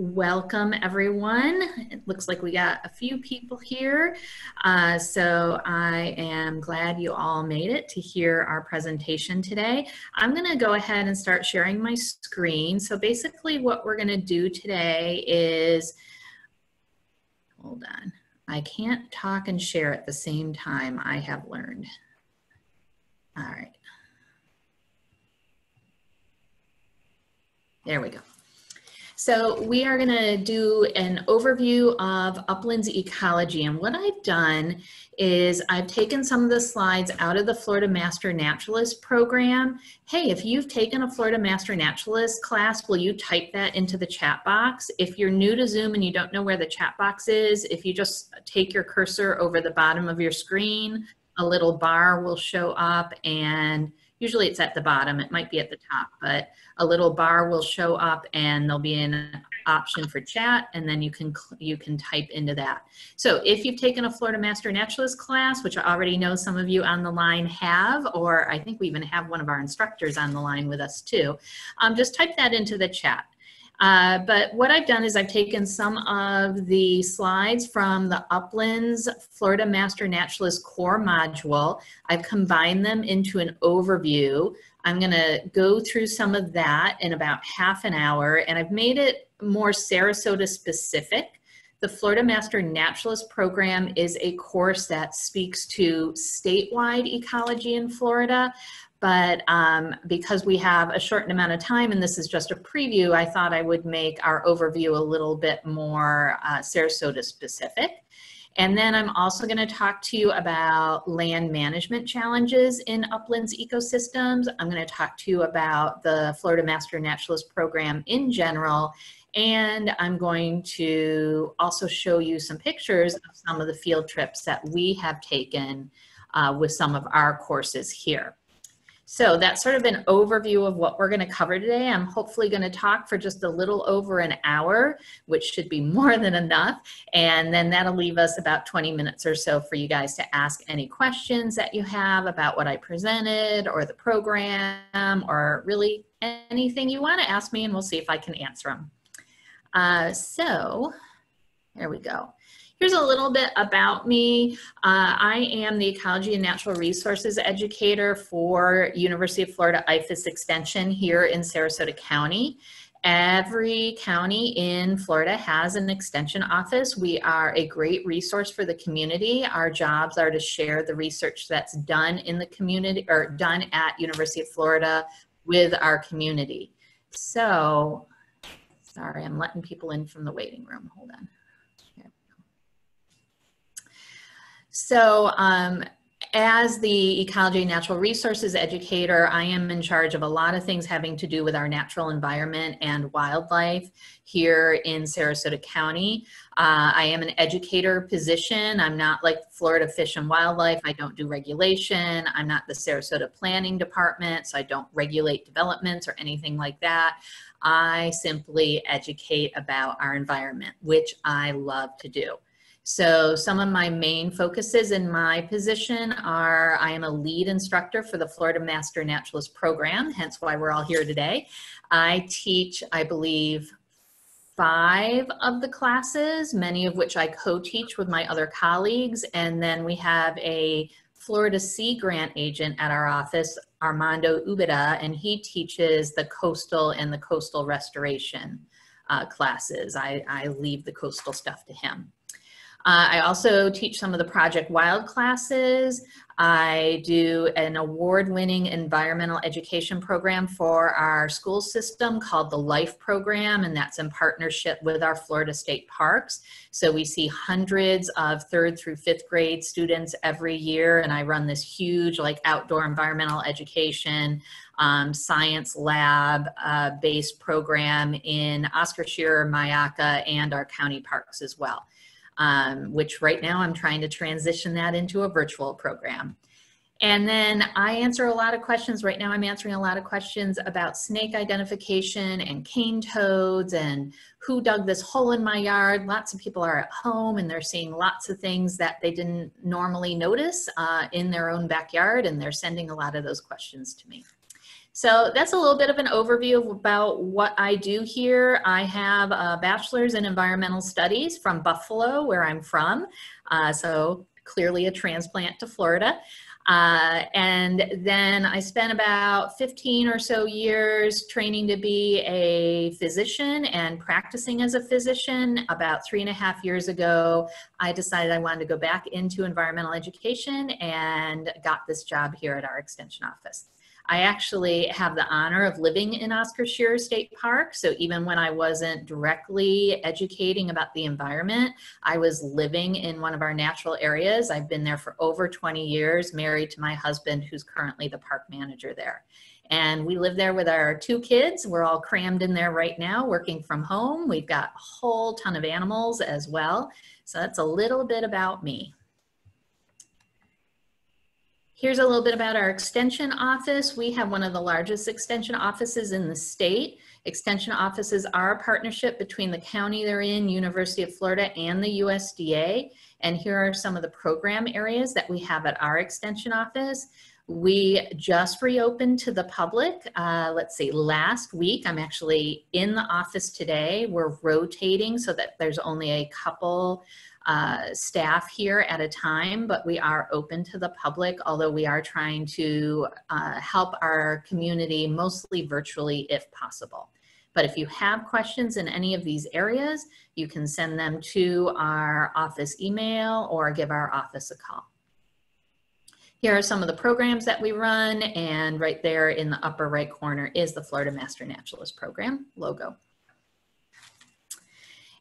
Welcome everyone. It looks like we got a few people here. So I am glad you all made it to hear our presentation today. I'm gonna go ahead and start sharing my screen. So basically what we're gonna do today is, hold on, I can't talk and share at the same time, I have learned. All right. There we go. So we are going to do an overview of uplands ecology, and what I've done is I've taken some of the slides out of the Florida Master Naturalist Program. Hey, if you've taken a Florida Master Naturalist class, will you type that into the chat box? If you're new to Zoom and you don't know where the chat box is, if you just take your cursor over the bottom of your screen, a little bar will show up, and usually it's at the bottom, it might be at the top, but a little bar will show up and there'll be an option for chat, and then you can type into that. So if you've taken a Florida Master Naturalist class, which I already know some of you on the line have, or I think we even have one of our instructors on the line with us too, just type that into the chat. But what I've done is I've taken some of the slides from the Uplands Florida Master Naturalist Core Module. I've combined them into an overview. I'm going to go through some of that in about half an hour, and I've made it more Sarasota specific. The Florida Master Naturalist Program is a course that speaks to statewide ecology in Florida. But because we have a shortened amount of time and this is just a preview, I thought I would make our overview a little bit more Sarasota specific. And then I'm also going to talk to you about land management challenges in uplands ecosystems. I'm going to talk to you about the Florida Master Naturalist Program in general. And I'm going to also show you some pictures of some of the field trips that we have taken with some of our courses here. So that's sort of an overview of what we're going to cover today. I'm hopefully going to talk for just a little over an hour, which should be more than enough. And then that'll leave us about 20 minutes or so for you guys to ask any questions that you have about what I presented or the program or really anything you want to ask me, and we'll see if I can answer them. So there we go. Here's a little bit about me. I am the Ecology and Natural Resources Educator for University of Florida IFAS Extension here in Sarasota County. Every county in Florida has an extension office. We are a great resource for the community. Our jobs are to share the research that's done in the community or done at University of Florida with our community. So, sorry, I'm letting people in from the waiting room, hold on. So as the Ecology and Natural Resources Educator, I am in charge of a lot of things having to do with our natural environment and wildlife here in Sarasota County. I am an educator position. I'm not like Florida Fish and Wildlife. I don't do regulation. I'm not the Sarasota Planning Department, so I don't regulate developments or anything like that. I simply educate about our environment, which I love to do. So some of my main focuses in my position are I am a lead instructor for the Florida Master Naturalist Program, hence why we're all here today. I teach, I believe, 5 of the classes, many of which I co-teach with my other colleagues. And then we have a Florida Sea Grant agent at our office, Armando Ubeda, and he teaches the coastal and the coastal restoration classes. I leave the coastal stuff to him. I also teach some of the Project Wild classes. I do an award-winning environmental education program for our school system called the Life Program, and that's in partnership with our Florida State Parks. So we see hundreds of 3rd through 5th grade students every year, and I run this huge like outdoor environmental education science lab based program in Oscar Scherer, Mayaca, and our county parks as well. Which right now I'm trying to transition that into a virtual program. And then I answer a lot of questions. Right now I'm answering a lot of questions about snake identification and cane toads and who dug this hole in my yard. Lots of people are at home and they're seeing lots of things that they didn't normally notice in their own backyard, and they're sending a lot of those questions to me. So that's a little bit of an overview about what I do here. I have a bachelor's in environmental studies from Buffalo, where I'm from. So clearly a transplant to Florida. And then I spent about 15 or so years training to be a physician and practicing as a physician. About 3.5 years ago, I decided I wanted to go back into environmental education and got this job here at our extension office. I actually have the honor of living in Oscar Scherer State Park. So even when I wasn't directly educating about the environment, I was living in one of our natural areas. I've been there for over 20 years, married to my husband, who's currently the park manager there. And we live there with our 2 kids. We're all crammed in there right now, working from home. We've got a whole ton of animals as well. So that's a little bit about me. Here's a little bit about our extension office. We have one of the largest extension offices in the state. Extension offices are a partnership between the county they're in, University of Florida, and the USDA. And here are some of the program areas that we have at our extension office. We just reopened to the public, let's see, last week. I'm actually in the office today. We're rotating so that there's only a couple staff here at a time, but we are open to the public, although we are trying to help our community mostly virtually if possible. But if you have questions in any of these areas, you can send them to our office email or give our office a call. Here are some of the programs that we run, and right there in the upper right corner is the Florida Master Naturalist Program logo.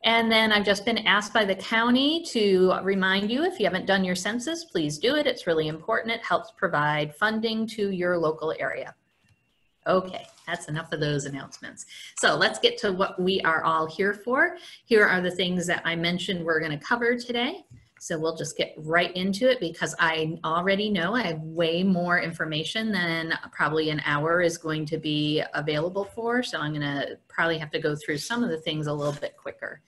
And then I've just been asked by the county to remind you, if you haven't done your census, please do it. It's really important. It helps provide funding to your local area. Okay, that's enough of those announcements. So let's get to what we are all here for. Here are the things that I mentioned we're going to cover today. So we'll just get right into it, because I already know I have way more information than probably an hour is going to be available for. So I'm going to probably have to go through some of the things a little bit quicker.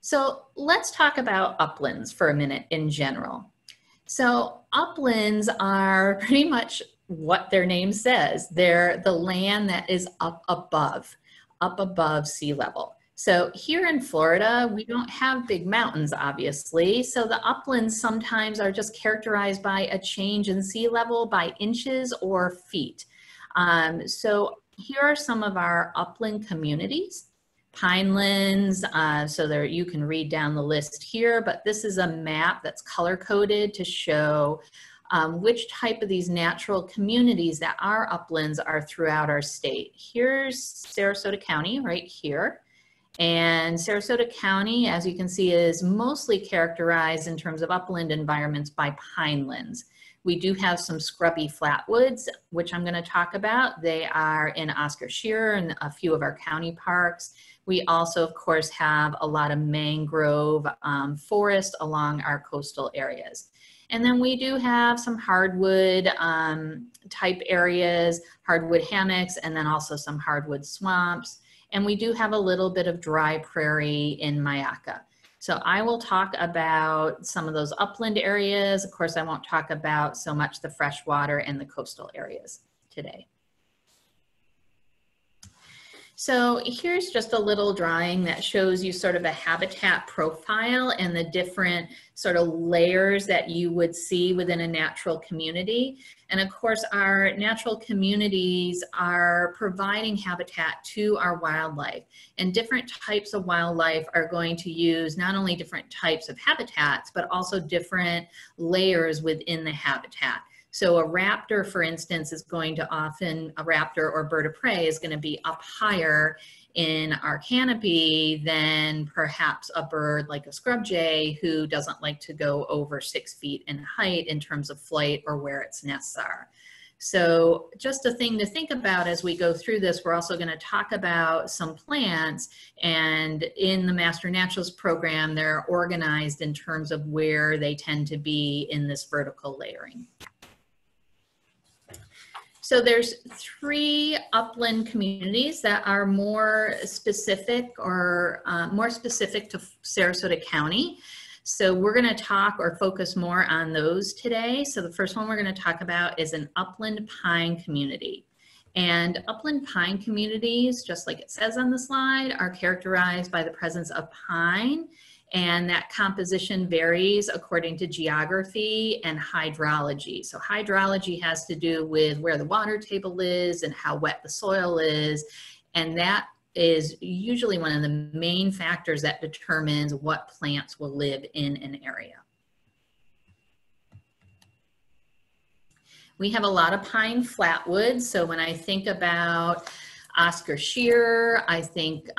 So let's talk about uplands for a minute in general. So uplands are pretty much what their name says. They're the land that is up above sea level. So here in Florida, we don't have big mountains, obviously. So the uplands sometimes are just characterized by a change in sea level by inches or feet. So here are some of our upland communities. Pinelands, so there you can read down the list here, but this is a map that's color-coded to show which type of these natural communities that are uplands are throughout our state. Here's Sarasota County right here. And Sarasota County, as you can see, is mostly characterized in terms of upland environments by pinelands. We do have some scrubby flatwoods, which I'm going to talk about. They are in Oscar Scherer and a few of our county parks. We also, of course, have a lot of mangrove forest along our coastal areas. And then we do have some hardwood type areas, hardwood hammocks, and then also some hardwood swamps. And we do have a little bit of dry prairie in Mayaca. So I will talk about some of those upland areas. Of course, I won't talk about so much the freshwater and the coastal areas today. So here's just a little drawing that shows you sort of a habitat profile and the different sort of layers that you would see within a natural community. And of course, our natural communities are providing habitat to our wildlife, and different types of wildlife are going to use not only different types of habitats, but also different layers within the habitat. So a raptor, for instance, is going to often, a raptor or bird of prey is going to be up higher in our canopy than perhaps a bird like a scrub jay, who doesn't like to go over 6 feet in height in terms of flight or where its nests are. So just a thing to think about as we go through this. We're also going to talk about some plants, and in the Master Naturalist Program, they're organized in terms of where they tend to be in this vertical layering. So there's 3 upland communities that are more specific to Sarasota County. So we're going to talk or focus more on those today. So the first one we're going to talk about is an upland pine community. And upland pine communities, just like it says on the slide, are characterized by the presence of pine, and that composition varies according to geography and hydrology. So hydrology has to do with where the water table is and how wet the soil is, and that is usually one of the main factors that determines what plants will live in an area. We have a lot of pine flatwoods, so when I think about Oscar Scherer, I think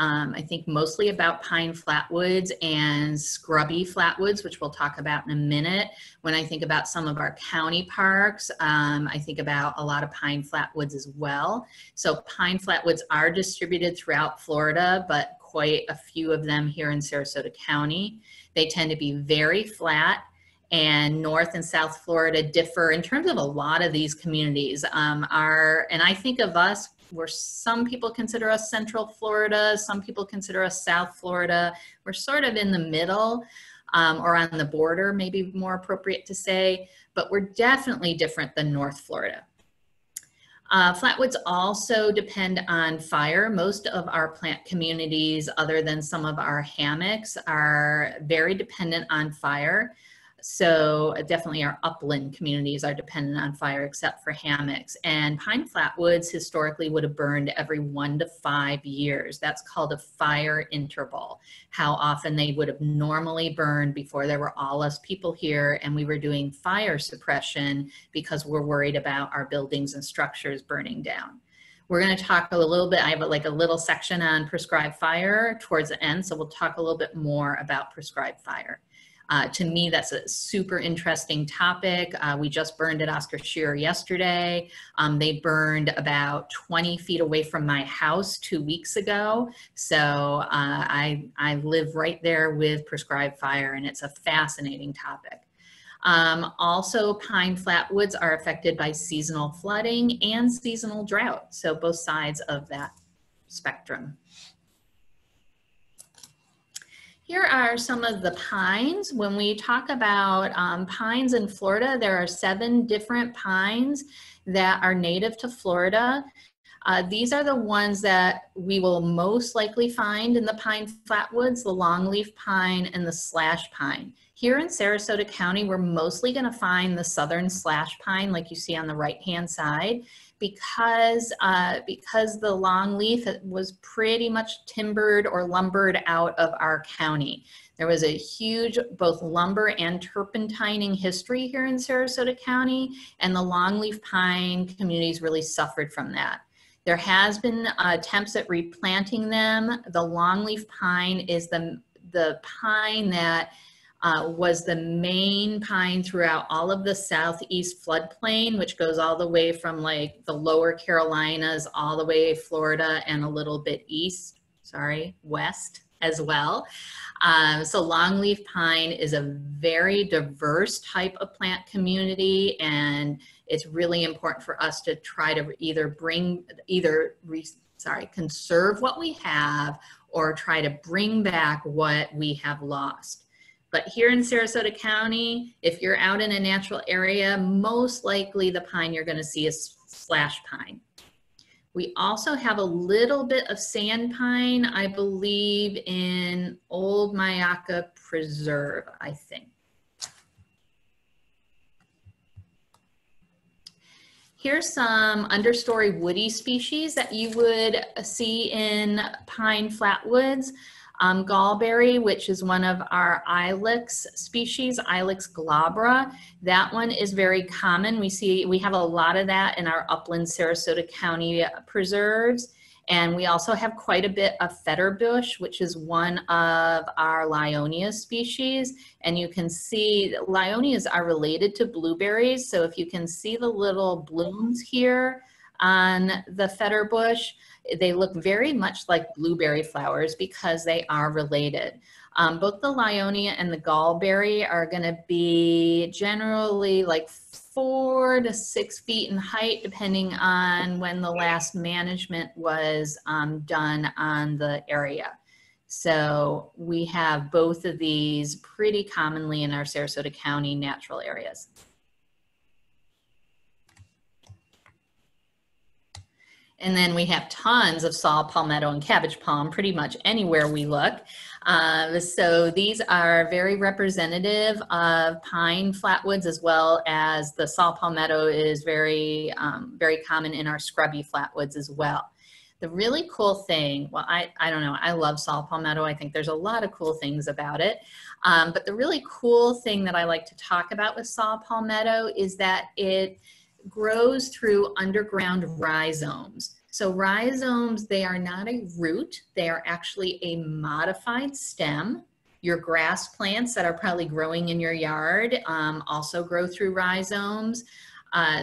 mostly about pine flatwoods and scrubby flatwoods, which we'll talk about in a minute. When I think about some of our county parks, I think about a lot of pine flatwoods as well. So pine flatwoods are distributed throughout Florida, but quite a few of them here in Sarasota County. They tend to be very flat, and North and South Florida differ in terms of a lot of these communities. And I think of us, where some people consider us Central Florida, some people consider us South Florida. We're sort of in the middle, or on the border, maybe more appropriate to say, but we're definitely different than North Florida. Flatwoods also depend on fire. Most of our plant communities, other than some of our hammocks, are very dependent on fire. So definitely our upland communities are dependent on fire except for hammocks. And pine flatwoods historically would have burned every 1 to 5 years. That's called a fire interval, how often they would have normally burned before there were all us people here and we were doing fire suppression because we're worried about our buildings and structures burning down. We're going to talk a little bit, I have like a little section on prescribed fire towards the end, so we'll talk a little bit more about prescribed fire. To me, that's a super interesting topic. We just burned at Oscar Scherer yesterday. They burned about 20 feet away from my house 2 weeks ago. So I live right there with prescribed fire, and it's a fascinating topic. Also, pine flatwoods are affected by seasonal flooding and seasonal drought. So both sides of that spectrum. Here are some of the pines. When we talk about pines in Florida, there are 7 different pines that are native to Florida. These are the ones that we will most likely find in the pine flatwoods, the longleaf pine and the slash pine. Here in Sarasota County, we're mostly going to find the southern slash pine like you see on the right-hand side. Because the longleaf was pretty much timbered or lumbered out of our county. There was a huge both lumber and turpentining history here in Sarasota County, and the longleaf pine communities really suffered from that. There has been attempts at replanting them. The longleaf pine is the pine that was the main pine throughout all of the southeast floodplain, which goes all the way from like the lower Carolinas, all the way Florida and a little bit east, sorry, west as well. So longleaf pine is a very diverse type of plant community, and it's really important for us to try to conserve what we have or try to bring back what we have lost. But here in Sarasota County, if you're out in a natural area, most likely the pine you're going to see is slash pine. We also have a little bit of sand pine, I believe, in Old Mayaca Preserve, I think. Here's some understory woody species that you would see in pine flatwoods. Gallberry, which is one of our ilex species, Ilex glabra. That one is very common. We have a lot of that in our upland Sarasota County preserves. And we also have quite a bit of featherbush, which is one of our Lyonia species. And you can see Lyonias are related to blueberries. So if you can see the little blooms here on the featherbush, they look very much like blueberry flowers because they are related. Both the Lyonia and the gallberry are going to be generally like 4 to 6 feet in height, depending on when the last management was done on the area. So we have both of these pretty commonly in our Sarasota County natural areas. And then we have tons of saw, palmetto, and cabbage palm pretty much anywhere we look. So these are very representative of pine flatwoods, as well as the saw palmetto is very, very common in our scrubby flatwoods as well. The really cool thing, well, I don't know, I love saw palmetto. I think there's a lot of cool things about it. But the really cool thing that I like to talk about with saw palmetto is that it grows through underground rhizomes. So rhizomes, they are not a root, they are actually a modified stem. Your grass plants that are probably growing in your yard also grow through rhizomes.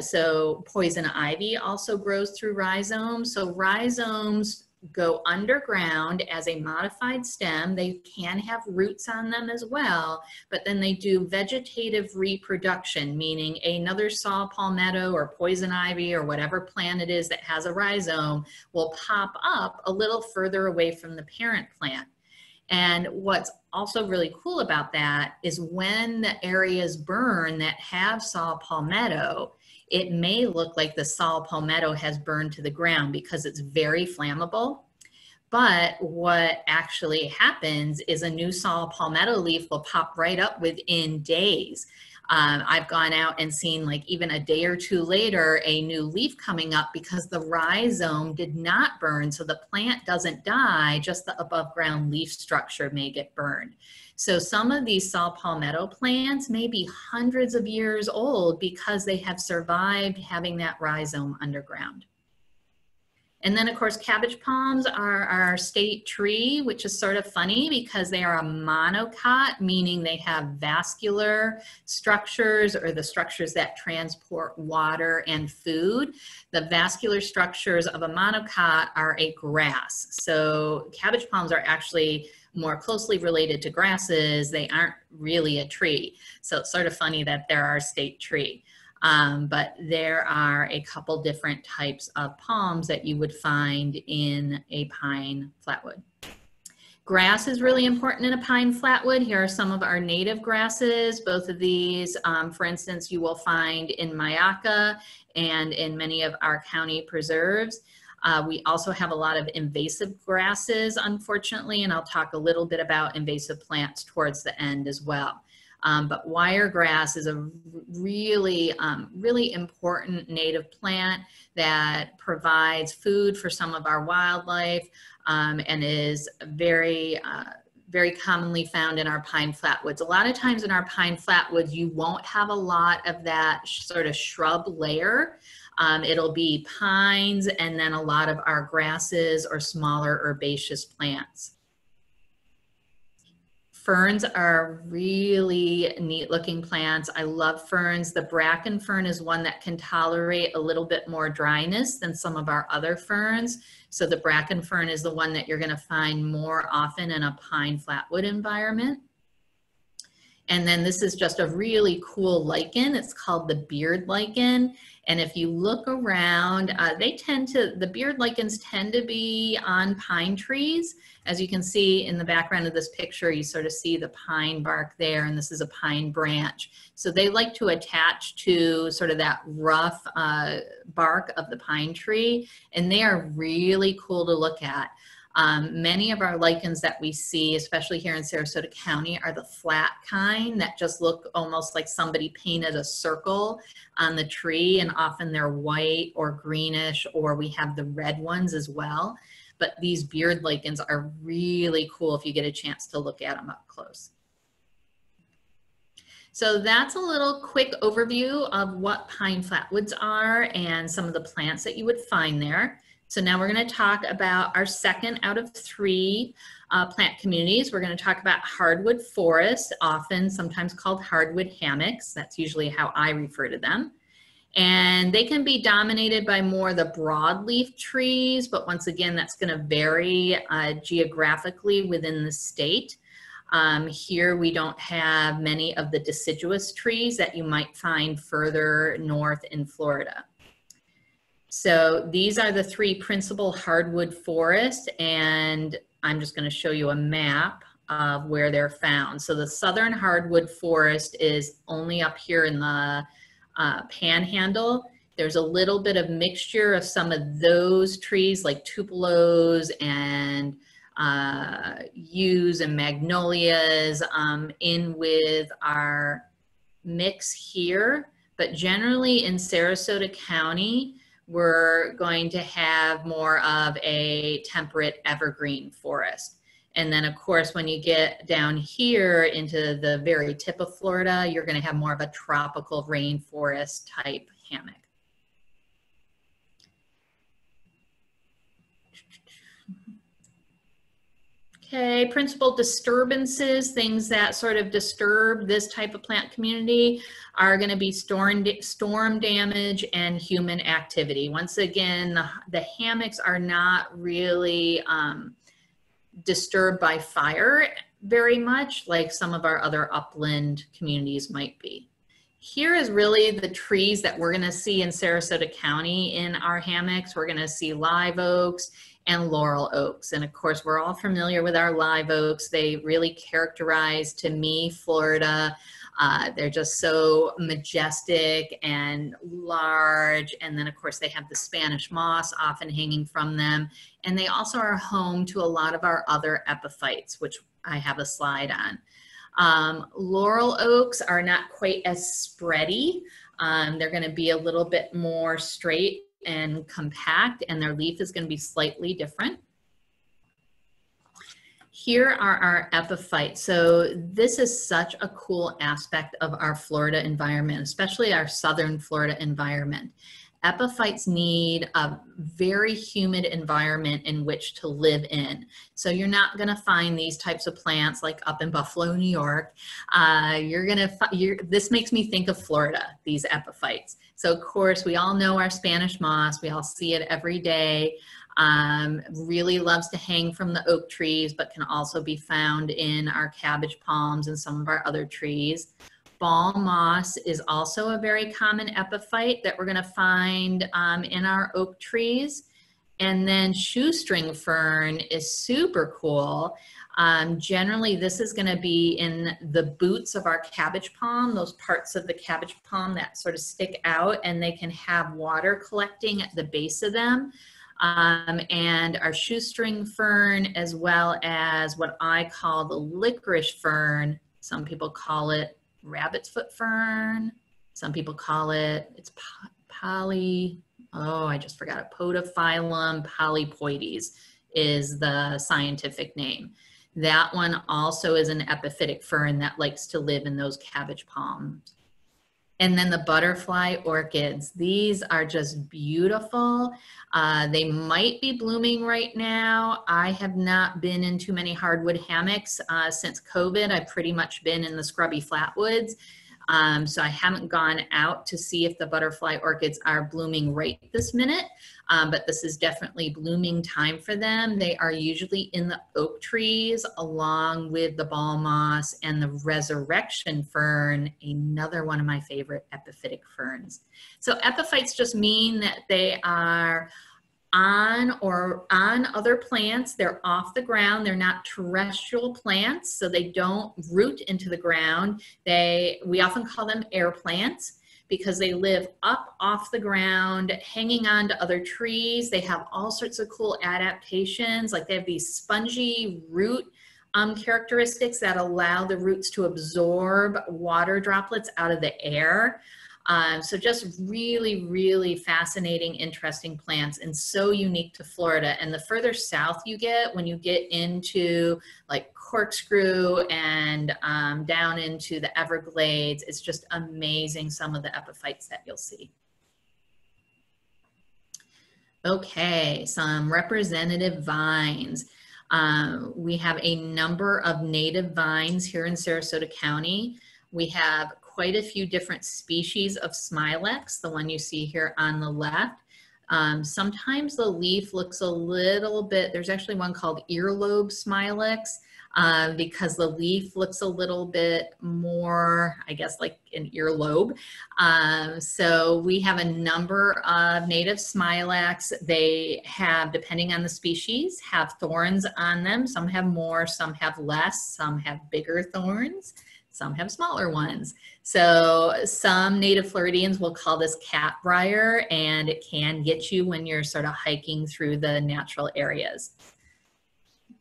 So poison ivy also grows through rhizomes. So rhizomes go underground as a modified stem. They can have roots on them as well, but then they do vegetative reproduction, meaning another saw palmetto or poison ivy or whatever plant it is that has a rhizome will pop up a little further away from the parent plant. And what's also really cool about that is when the areas burn that have saw palmetto, it may look like the saw palmetto has burned to the ground because it's very flammable. But what actually happens is a new saw palmetto leaf will pop right up within days. I've gone out and seen, like, even a day or two later, a new leaf coming up because the rhizome did not burn. So the plant doesn't die, just the above ground leaf structure may get burned. So some of these saw palmetto plants may be hundreds of years old because they have survived having that rhizome underground. And then, of course, cabbage palms are our state tree, which is sort of funny because they are a monocot, meaning they have vascular structures, or the structures that transport water and food. The vascular structures of a monocot are a grass. So cabbage palms are actually more closely related to grasses. They aren't really a tree. So it's sort of funny that they're our state tree. But there are a couple different types of palms that you would find in a pine flatwood. Grass is really important in a pine flatwood. Here are some of our native grasses. Both of these, for instance, you will find in Mayaca and in many of our county preserves. We also have a lot of invasive grasses, unfortunately, and I'll talk a little bit about invasive plants towards the end as well. But wiregrass is a really, really important native plant that provides food for some of our wildlife and is very, very commonly found in our pine flatwoods. A lot of times in our pine flatwoods, you won't have a lot of that sort of shrub layer. It'll be pines and then a lot of our grasses or smaller herbaceous plants. Ferns are really neat looking plants. I love ferns. The bracken fern is one that can tolerate a little bit more dryness than some of our other ferns. So the bracken fern is the one that you're going to find more often in a pine flatwood environment. And then this is just a really cool lichen. It's called the beard lichen. And if you look around, the beard lichens tend to be on pine trees. As you can see in the background of this picture, you sort of see the pine bark there, and this is a pine branch. So they like to attach to sort of that rough bark of the pine tree, and they are really cool to look at. Many of our lichens that we see, especially here in Sarasota County, are the flat kind that just look almost like somebody painted a circle on the tree, and often they're white or greenish, or we have the red ones as well. But these beard lichens are really cool if you get a chance to look at them up close. So that's a little quick overview of what pine flatwoods are and some of the plants that you would find there. So now we're going to talk about our second out of three plant communities. We're going to talk about hardwood forests, often sometimes called hardwood hammocks. That's usually how I refer to them. And they can be dominated by more the broadleaf trees, but once again, that's going to vary geographically within the state. Here we don't have many of the deciduous trees that you might find further north in Florida. So these are the three principal hardwood forests, and I'm just going to show you a map of where they're found. So the southern hardwood forest is only up here in the panhandle, There's a little bit of mixture of some of those trees like tupelos and yews and magnolias in with our mix here. But generally in Sarasota County, we're going to have more of a temperate evergreen forest. And then of course, when you get down here into the very tip of Florida, you're going to have more of a tropical rainforest type hammock. Okay, principal disturbances, things that sort of disturb this type of plant community are going to be storm damage and human activity. Once again, the hammocks are not really disturbed by fire very much like some of our other upland communities might be. Here is really the trees that we're going to see in Sarasota County in our hammocks. We're going to see live oaks and laurel oaks. And of course, we're all familiar with our live oaks. They really characterize, to me, Florida. They're just so majestic and large. And then of course, they have the Spanish moss often hanging from them. And they also are home to a lot of our other epiphytes, which I have a slide on. Laurel oaks are not quite as spready. They're going to be a little bit more straight and compact, and their leaf is going to be slightly different. Here are our epiphytes. So this is such a cool aspect of our Florida environment, especially our southern Florida environment. Epiphytes need a very humid environment in which to live in. So you're not going to find these types of plants like up in Buffalo, New York. This makes me think of Florida, these epiphytes. So of course, we all know our Spanish moss. We all see it every day. Really loves to hang from the oak trees, but can also be found in our cabbage palms and some of our other trees. Ball moss is also a very common epiphyte that we're going to find in our oak trees. And then shoestring fern is super cool. Generally, this is going to be in the boots of our cabbage palm, those parts of the cabbage palm that sort of stick out, and they can have water collecting at the base of them. And our shoestring fern, as well as what I call the licorice fern. Some people call it rabbit's foot fern. Some people call it, it's podophyllum polypoides is the scientific name. That one also is an epiphytic fern that likes to live in those cabbage palms. And then the butterfly orchids. These are just beautiful. They might be blooming right now. I have not been in too many hardwood hammocks since COVID. I've pretty much been in the scrubby flatwoods. So I haven't gone out to see if the butterfly orchids are blooming right this minute, but this is definitely blooming time for them. They are usually in the oak trees along with the ball moss and the resurrection fern, another one of my favorite epiphytic ferns. So epiphytes just mean that they are on other plants. They're off the ground. They're not terrestrial plants, so they don't root into the ground. We often call them air plants because they live up off the ground, hanging on to other trees. They have all sorts of cool adaptations, like they have these spongy root characteristics that allow the roots to absorb water droplets out of the air. So just really, really fascinating, interesting plants and so unique to Florida. And the further south you get, when you get into like Corkscrew and down into the Everglades, it's just amazing some of the epiphytes that you'll see. Okay, some representative vines. We have a number of native vines here in Sarasota County. We have quite a few different species of Smilax, the one you see here on the left. Sometimes the leaf looks a little bit, there's actually one called earlobe Smilax because the leaf looks a little bit more, I guess, like an earlobe. So we have a number of native Smilax. They have, depending on the species, have thorns on them. Some have more, some have less, some have bigger thorns. Some have smaller ones. So some native Floridians will call this catbrier, and it can get you when you're sort of hiking through the natural areas.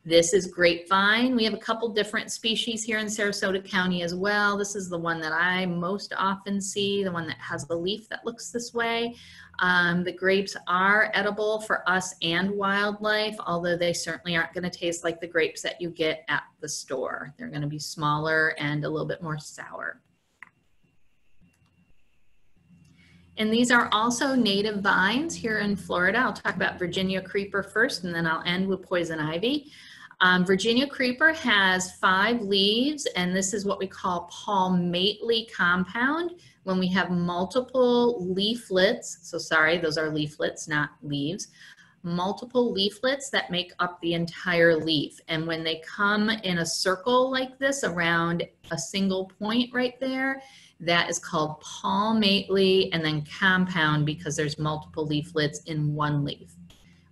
This is grapevine. We have a couple different species here in Sarasota County as well. This is the one that I most often see, the one that has the leaf that looks this way. The grapes are edible for us and wildlife, although they certainly aren't going to taste like the grapes that you get at the store. They're going to be smaller and a little bit more sour. And these are also native vines here in Florida. I'll talk about Virginia creeper first, and then I'll end with poison ivy. Virginia creeper has 5 leaves, and this is what we call palmately compound. When we have multiple leaflets, so sorry, those are leaflets, not leaves, multiple leaflets that make up the entire leaf. And when they come in a circle like this around a single point right there, that is called palmately, and then compound because there's multiple leaflets in one leaf.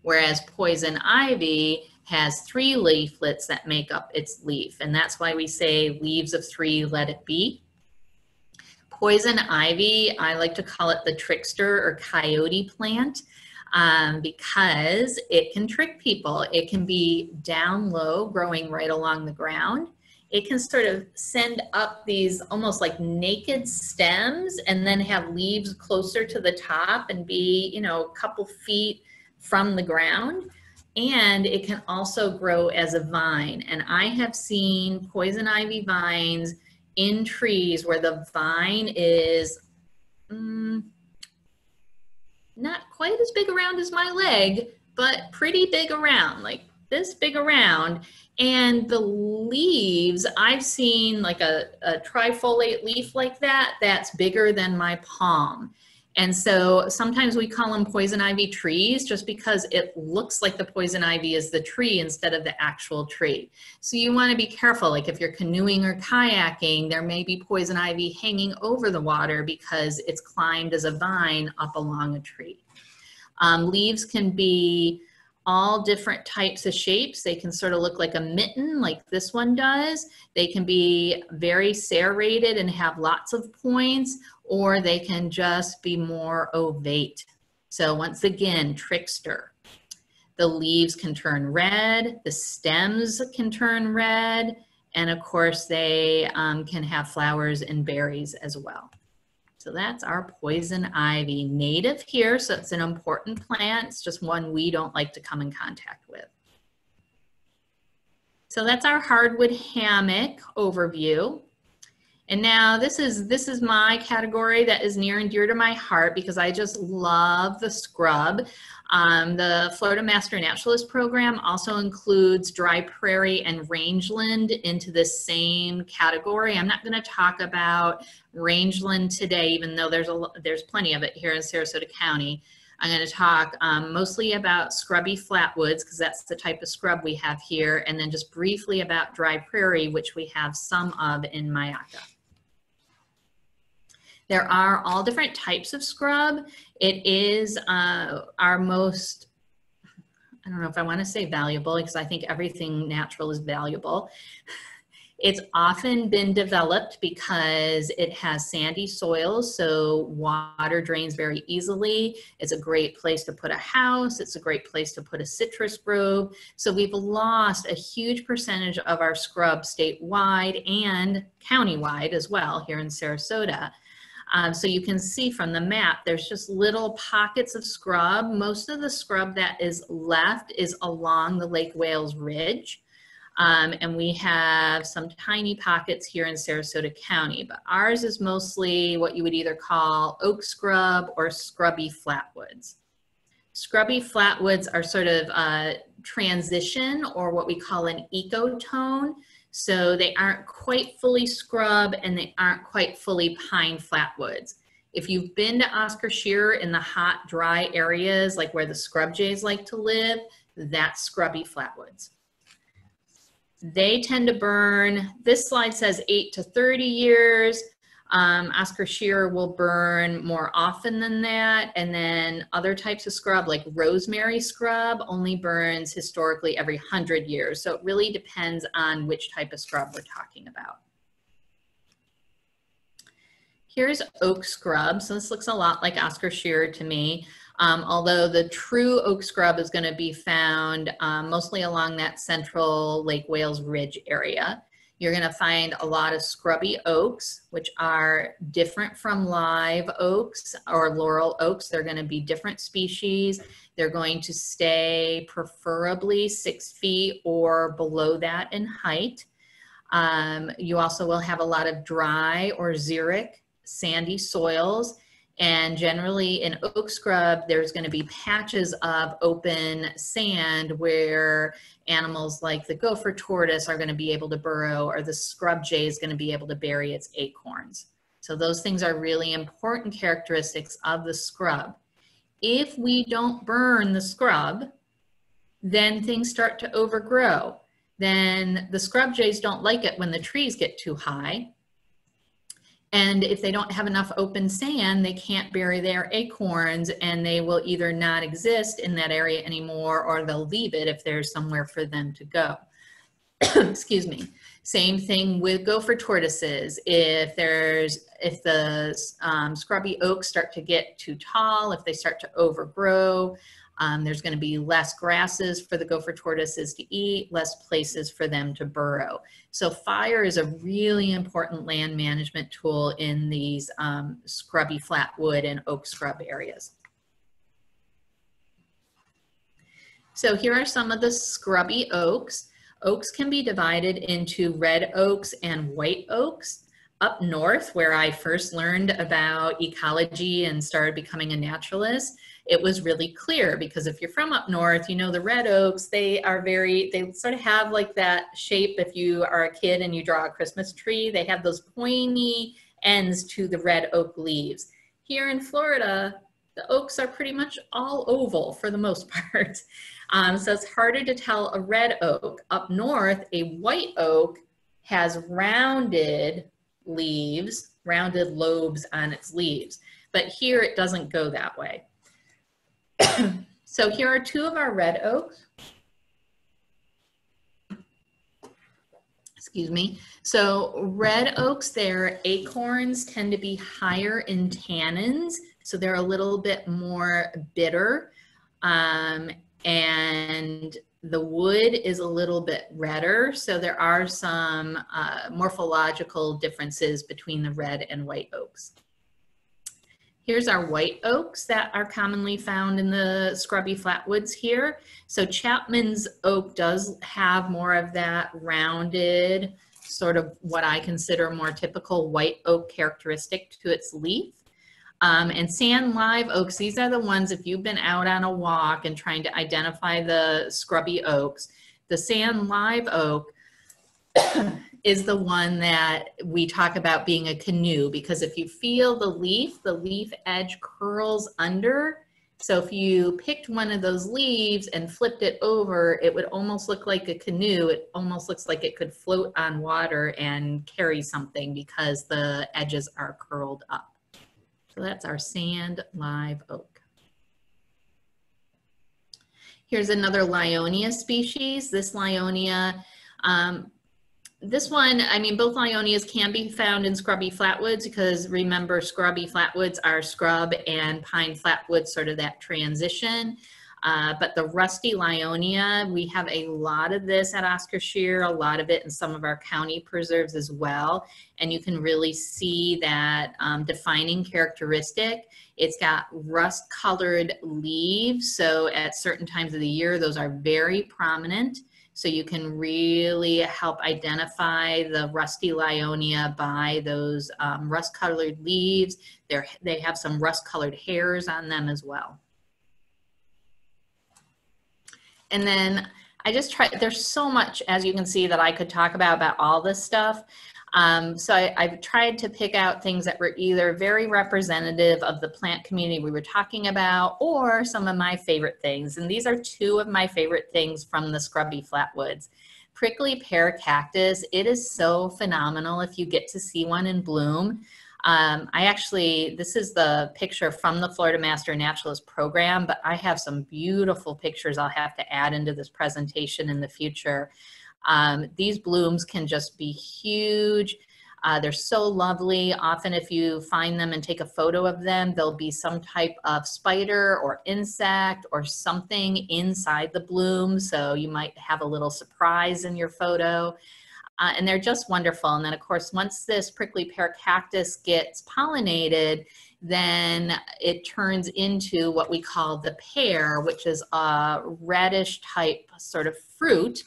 Whereas poison ivy has 3 leaflets that make up its leaf. And that's why we say leaves of 3, let it be. Poison ivy, I like to call it the trickster or coyote plant, because it can trick people. It can be down low, growing right along the ground. It can sort of send up these almost like naked stems and then have leaves closer to the top and be, you know, a couple feet from the ground. And it can also grow as a vine. And I have seen poison ivy vines in trees where the vine is not quite as big around as my leg, but pretty big around, like this big around. And the leaves, I've seen like a trifoliate leaf like that, that's bigger than my palm. And so sometimes we call them poison ivy trees just because it looks like the poison ivy is the tree instead of the actual tree. So you want to be careful, like if you're canoeing or kayaking, there may be poison ivy hanging over the water because it's climbed as a vine up along a tree. Leaves can be all different types of shapes. They can sort of look like a mitten, like this one does. They can be very serrated and have lots of points, or they can just be more ovate. So once again, trickster. The leaves can turn red, the stems can turn red, and of course they can have flowers and berries as well. So that's our poison ivy, native here, so it's an important plant. It's just one we don't like to come in contact with. So that's our hardwood hammock overview. And now this is my category that is near and dear to my heart because I just love the scrub. The Florida Master Naturalist Program also includes dry prairie and rangeland into this same category. I'm not going to talk about rangeland today, even though there's plenty of it here in Sarasota County. I'm going to talk mostly about scrubby flatwoods because that's the type of scrub we have here, and then just briefly about dry prairie, which we have some of in Mayaca. There are all different types of scrub. It is our most, I don't know if I want to say valuable because I think everything natural is valuable. It's often been developed because it has sandy soils, so water drains very easily. It's a great place to put a house. It's a great place to put a citrus grove. So we've lost a huge percentage of our scrub statewide and countywide as well here in Sarasota. So you can see from the map, there's just little pockets of scrub. Most of the scrub that is left is along the Lake Wales Ridge. And we have some tiny pockets here in Sarasota County, but ours is mostly what you would either call oak scrub or scrubby flatwoods. Scrubby flatwoods are sort of a transition or what we call an ecotone. So they aren't quite fully scrub and they aren't quite fully pine flatwoods. If you've been to Oscar Scherer in the hot, dry areas, like where the scrub jays like to live, that's scrubby flatwoods. They tend to burn, this slide says 8 to 30 years. Oscar Scherer will burn more often than that. And then other types of scrub, like rosemary scrub, only burns historically every 100 years. So it really depends on which type of scrub we're talking about. Here's oak scrub. So this looks a lot like Oscar Scherer to me, although the true oak scrub is going to be found mostly along that central Lake Wales Ridge area. You're going to find a lot of scrubby oaks, which are different from live oaks or laurel oaks. They're going to be different species. They're going to stay preferably 6 feet or below that in height. You also will have a lot of dry or xeric sandy soils. And generally in oak scrub, there's going to be patches of open sand where animals like the gopher tortoise are going to be able to burrow, or the scrub jay is going to be able to bury its acorns. So those things are really important characteristics of the scrub. If we don't burn the scrub, then things start to overgrow. Then the scrub jays don't like it when the trees get too high. And if they don't have enough open sand, they can't bury their acorns, and they will either not exist in that area anymore, or they'll leave it if there's somewhere for them to go. Excuse me. Same thing with gopher tortoises. If the scrubby oaks start to get too tall, if they start to overgrow, there's going to be less grasses for the gopher tortoises to eat, less places for them to burrow. So fire is a really important land management tool in these scrubby flatwood and oak scrub areas. So here are some of the scrubby oaks. Oaks can be divided into red oaks and white oaks. Up north, where I first learned about ecology and started becoming a naturalist, it was really clear, because if you're from up north, you know the red oaks, they sort of have like that shape. If you are a kid and you draw a Christmas tree, they have those pointy ends to the red oak leaves. Here in Florida, the oaks are pretty much all oval for the most part. So it's harder to tell a red oak. Up north, a white oak has rounded leaves, rounded lobes on its leaves, but here it doesn't go that way. So here are two of our red oaks. Excuse me. So red oaks, their acorns tend to be higher in tannins, so they're a little bit more bitter, and the wood is a little bit redder, so there are some morphological differences between the red and white oaks. Here's our white oaks that are commonly found in the scrubby flatwoods here. So Chapman's oak does have more of that rounded, sort of what I consider more typical white oak characteristic to its leaf. And sand live oaks, these are the ones, if you've been out on a walk and trying to identify the scrubby oaks, the sand live oak is the one that we talk about being a canoe, because if you feel the leaf edge curls under. So if you picked one of those leaves and flipped it over, it would almost look like a canoe. It almost looks like it could float on water and carry something, because the edges are curled up. So that's our sand live oak. Here's another Lyonia species. This Lyonia, this one, I mean, both Lyonias can be found in scrubby flatwoods, because remember, scrubby flatwoods are scrub and pine flatwoods, sort of that transition. But the rusty Lyonia, we have a lot of this at Oscar Scherer, a lot of it in some of our county preserves as well. And you can really see that defining characteristic. It's got rust-colored leaves, so at certain times of the year, those are very prominent. So you can really help identify the rusty Lyonia by those rust-colored leaves. They have some rust-colored hairs on them as well. And then I just tried, there's so much, as you can see, that I could talk about all this stuff. So I've tried to pick out things that were either very representative of the plant community we were talking about, or some of my favorite things. And these are two of my favorite things from the scrubby flatwoods. Prickly pear cactus, it is so phenomenal if you get to see one in bloom. This is the picture from the Florida Master Naturalist Program, but I have some beautiful pictures I'll have to add into this presentation in the future. These blooms can just be huge. They're so lovely. Often if you find them and take a photo of them, there'll be some type of spider or insect or something inside the bloom. So you might have a little surprise in your photo. And they're just wonderful. And then of course, once this prickly pear cactus gets pollinated, then it turns into what we call the pear, which is a reddish type sort of fruit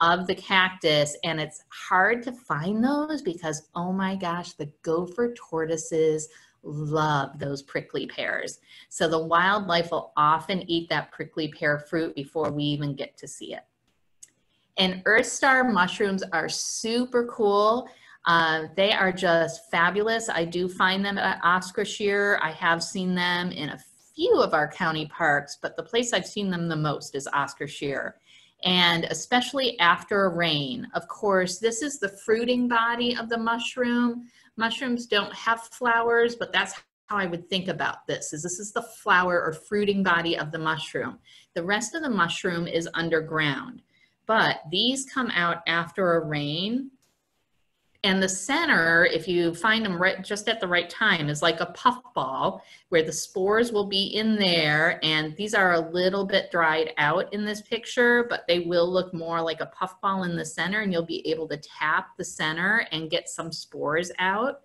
of the cactus. And it's hard to find those because, oh my gosh, the gopher tortoises love those prickly pears. So the wildlife will often eat that prickly pear fruit before we even get to see it. And Earth Star mushrooms are super cool. They are just fabulous. I do find them at Oscar Scherer. I have seen them in a few of our county parks, but the place I've seen them the most is Oscar Scherer. And especially after a rain. Of course, this is the fruiting body of the mushroom. Mushrooms don't have flowers, but that's how I would think about this, is this is the flower or fruiting body of the mushroom. The rest of the mushroom is underground, but these come out after a rain. And the center, if you find them right, just at the right time, is like a puffball where the spores will be in there. And these are a little bit dried out in this picture, but they will look more like a puffball in the center, and you'll be able to tap the center and get some spores out.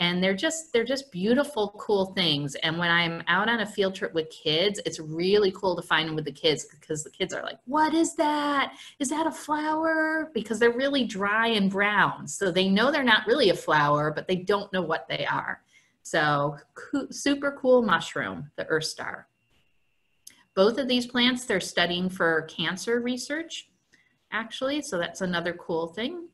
And they're just beautiful, cool things. And when I'm out on a field trip with kids, it's really cool to find them with the kids, because the kids are like, what is that? Is that a flower? Because they're really dry and brown. So they know they're not really a flower, but they don't know what they are. So super cool mushroom, the Earth Star. Both of these plants, they're studying for cancer research, actually. So that's another cool thing.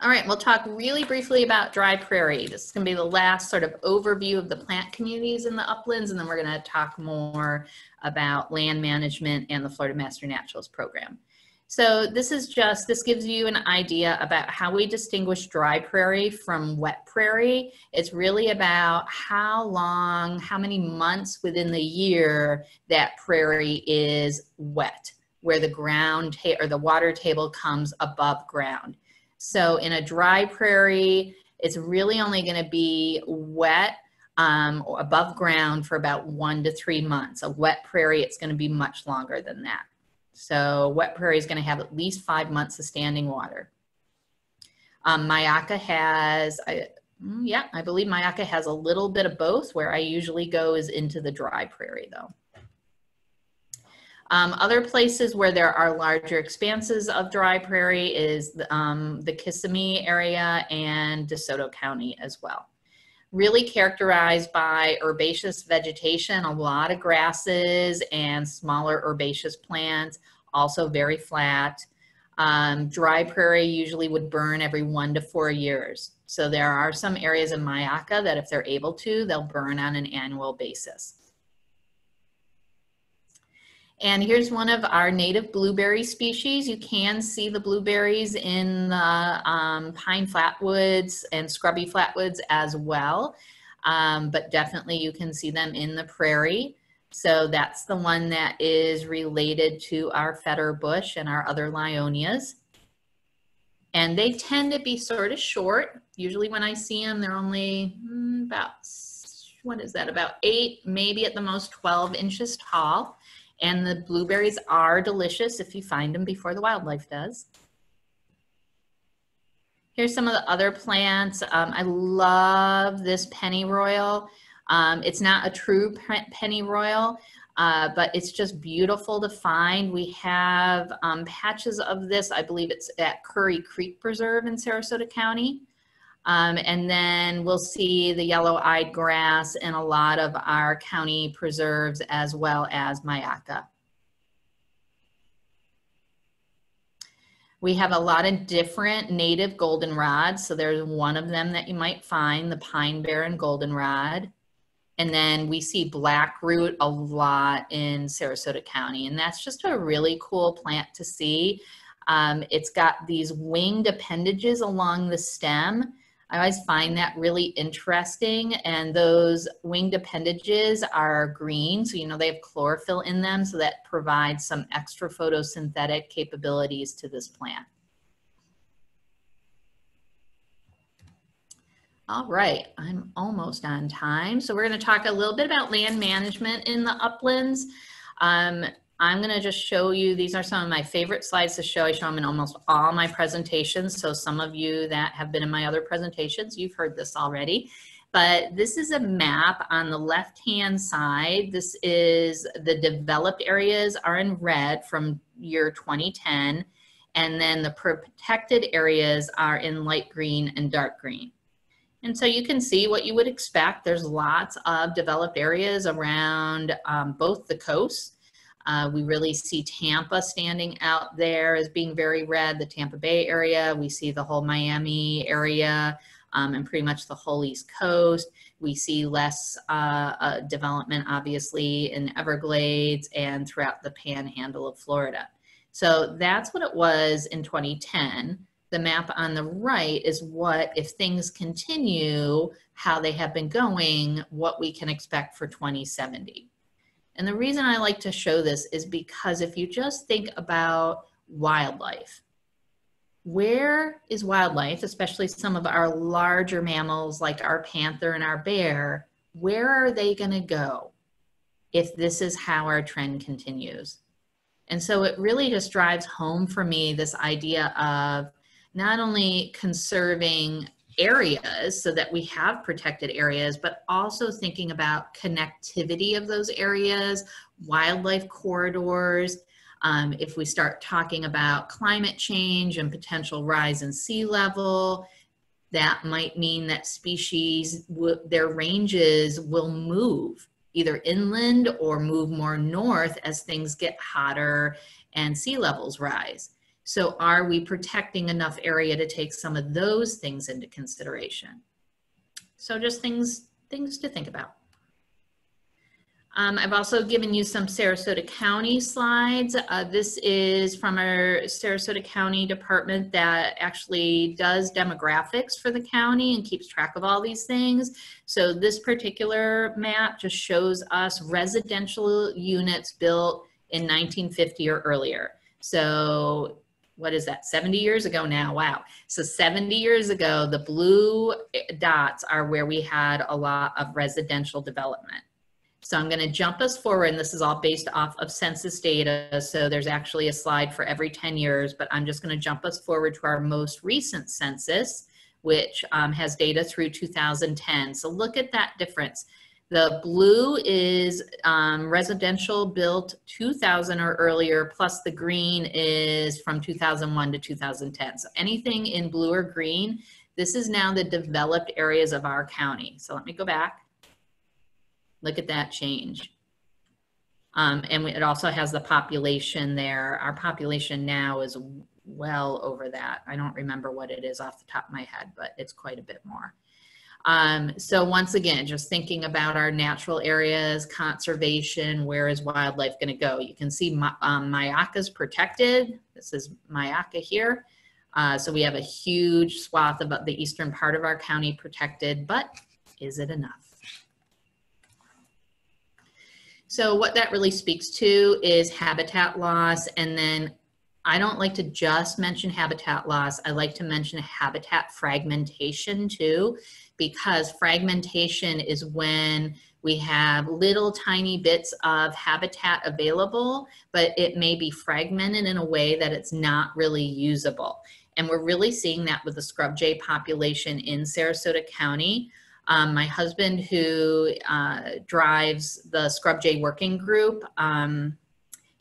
All right, we'll talk really briefly about dry prairie. This is gonna be the last sort of overview of the plant communities in the uplands, and then we're gonna talk more about land management and the Florida Master Naturalist Program. So this gives you an idea about how we distinguish dry prairie from wet prairie. It's really about how many months within the year that prairie is wet, where the ground or the water table comes above ground. So in a dry prairie, it's really only going to be wet or above ground for about 1 to 3 months. A wet prairie, it's going to be much longer than that. So wet prairie is going to have at least 5 months of standing water. Mayaca has, I believe Mayaca has a little bit of both. Where I usually go is into the dry prairie though. Other places where there are larger expanses of dry prairie is the Kissimmee area and DeSoto County as well. Really characterized by herbaceous vegetation, a lot of grasses and smaller herbaceous plants, also very flat. Dry prairie usually would burn every 1 to 4 years. So there are some areas in Mayaca that if they're able to, they'll burn on an annual basis. And here's one of our native blueberry species. You can see the blueberries in the pine flatwoods and scrubby flatwoods as well, but definitely you can see them in the prairie. So that's the one that is related to our fetter bush and our other Lyonias. And they tend to be sort of short. Usually when I see them, they're only about 8, maybe at the most 12 inches tall. And the blueberries are delicious if you find them before the wildlife does. Here's some of the other plants. I love this pennyroyal. It's not a true pennyroyal, but it's just beautiful to find. We have patches of this. I believe it's at Curry Creek Preserve in Sarasota County. And then we'll see the yellow-eyed grass in a lot of our county preserves as well as Mayaca. We have a lot of different native goldenrods. So there's one of them that you might find, the pine barren goldenrod. And then we see blackroot a lot in Sarasota County. And that's just a really cool plant to see. It's got these winged appendages along the stem. I always find that really interesting, and those winged appendages are green, so you know they have chlorophyll in them, so that provides some extra photosynthetic capabilities to this plant. All right, I'm almost on time. So we're going to talk a little bit about land management in the uplands. I'm going to just show you, these are some of my favorite slides to show. I show them in almost all my presentations. So some of you that have been in my other presentations, you've heard this already. But this is a map on the left-hand side. This is the developed areas are in red from year 2010. And then the protected areas are in light green and dark green. And so you can see what you would expect. There's lots of developed areas around both the coasts. We really see Tampa standing out there as being very red, the Tampa Bay area. We see the whole Miami area and pretty much the whole East Coast. We see less development, obviously, in Everglades and throughout the panhandle of Florida. So that's what it was in 2010. The map on the right is what, if things continue, how they have been going, what we can expect for 2070. And the reason I like to show this is because if you just think about wildlife, where is wildlife, especially some of our larger mammals like our panther and our bear, where are they going to go if this is how our trend continues? And so it really just drives home for me this idea of not only conserving areas so that we have protected areas, but also thinking about connectivity of those areas, wildlife corridors. If we start talking about climate change and potential rise in sea level, that might mean that species, their ranges will move either inland or move more north as things get hotter and sea levels rise. So are we protecting enough area to take some of those things into consideration? So just things to think about. I've also given you some Sarasota County slides. This is from our Sarasota County department that actually does demographics for the county and keeps track of all these things. So this particular map just shows us residential units built in 1950 or earlier. So what is that, 70 years ago now? Wow. So 70 years ago, the blue dots are where we had a lot of residential development. So I'm going to jump us forward, and this is all based off of census data. So there's actually a slide for every 10 years, but I'm just going to jump us forward to our most recent census, which has data through 2010. So look at that difference. The blue is residential built 2000 or earlier, plus the green is from 2001 to 2010. So anything in blue or green, this is now the developed areas of our county. So let me go back. Look at that change. And it also has the population there. Our population now is well over that. I don't remember what it is off the top of my head, but it's quite a bit more. So once again, just thinking about our natural areas, conservation, where is wildlife going to go? You can see Mayaca's protected. This is Mayaca here. So we have a huge swath of the eastern part of our county protected, but is it enough? So what that really speaks to is habitat loss, and then I don't like to just mention habitat loss. I like to mention habitat fragmentation too, because fragmentation is when we have little tiny bits of habitat available, but it may be fragmented in a way that it's not really usable. And we're really seeing that with the scrub jay population in Sarasota County. My husband, who drives the scrub jay working group,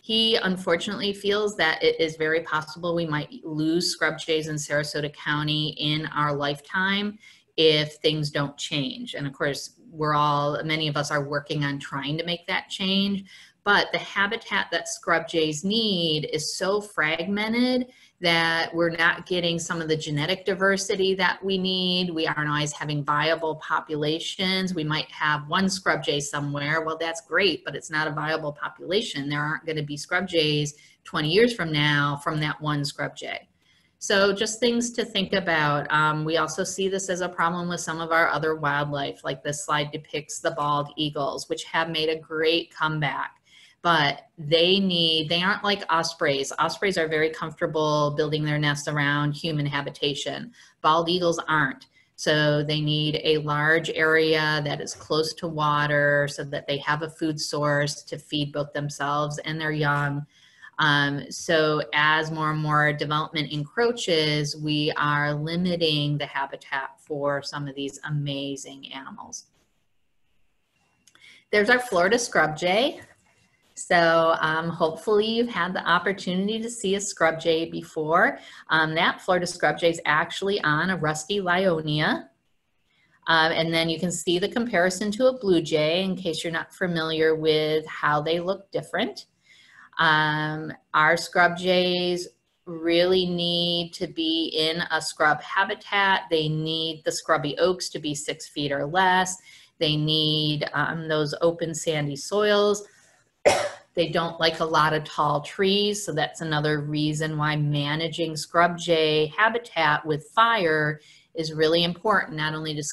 he unfortunately feels that it is very possible we might lose scrub jays in Sarasota County in our lifetime if things don't change. And of course, many of us are working on trying to make that change, but the habitat that scrub jays need is so fragmented that we're not getting some of the genetic diversity that we need. We aren't always having viable populations. We might have one scrub jay somewhere. Well, that's great, but it's not a viable population. There aren't going to be scrub jays 20 years from now from that one scrub jay. So just things to think about. We also see this as a problem with some of our other wildlife, like this slide depicts the bald eagles, which have made a great comeback. But they aren't like ospreys. Ospreys are very comfortable building their nests around human habitation. Bald eagles aren't. So they need a large area that is close to water so that they have a food source to feed both themselves and their young. So as more and more development encroaches, we are limiting the habitat for some of these amazing animals. There's our Florida scrub jay. So hopefully you've had the opportunity to see a scrub jay before. That Florida scrub jay is actually on a rusty Lyonia. And then you can see the comparison to a blue jay in case you're not familiar with how they look different. Our scrub jays really need to be in a scrub habitat. They need the scrubby oaks to be 6 feet or less. They need those open sandy soils. They don't like a lot of tall trees, so that's another reason why managing scrub jay habitat with fire is really important, not only to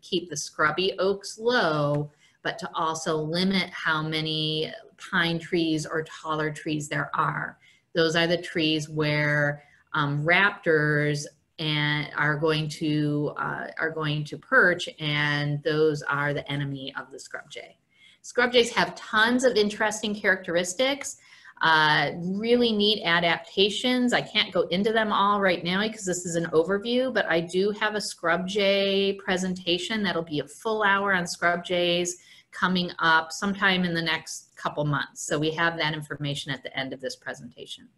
keep the scrubby oaks low, but to also limit how many pine trees or taller trees there are. Those are the trees where raptors are going to perch, and those are the enemy of the scrub jay. Scrub jays have tons of interesting characteristics, really neat adaptations. I can't go into them all right now because this is an overview, but I do have a scrub jay presentation that'll be a full hour on scrub jays coming up sometime in the next couple months. So we have that information at the end of this presentation.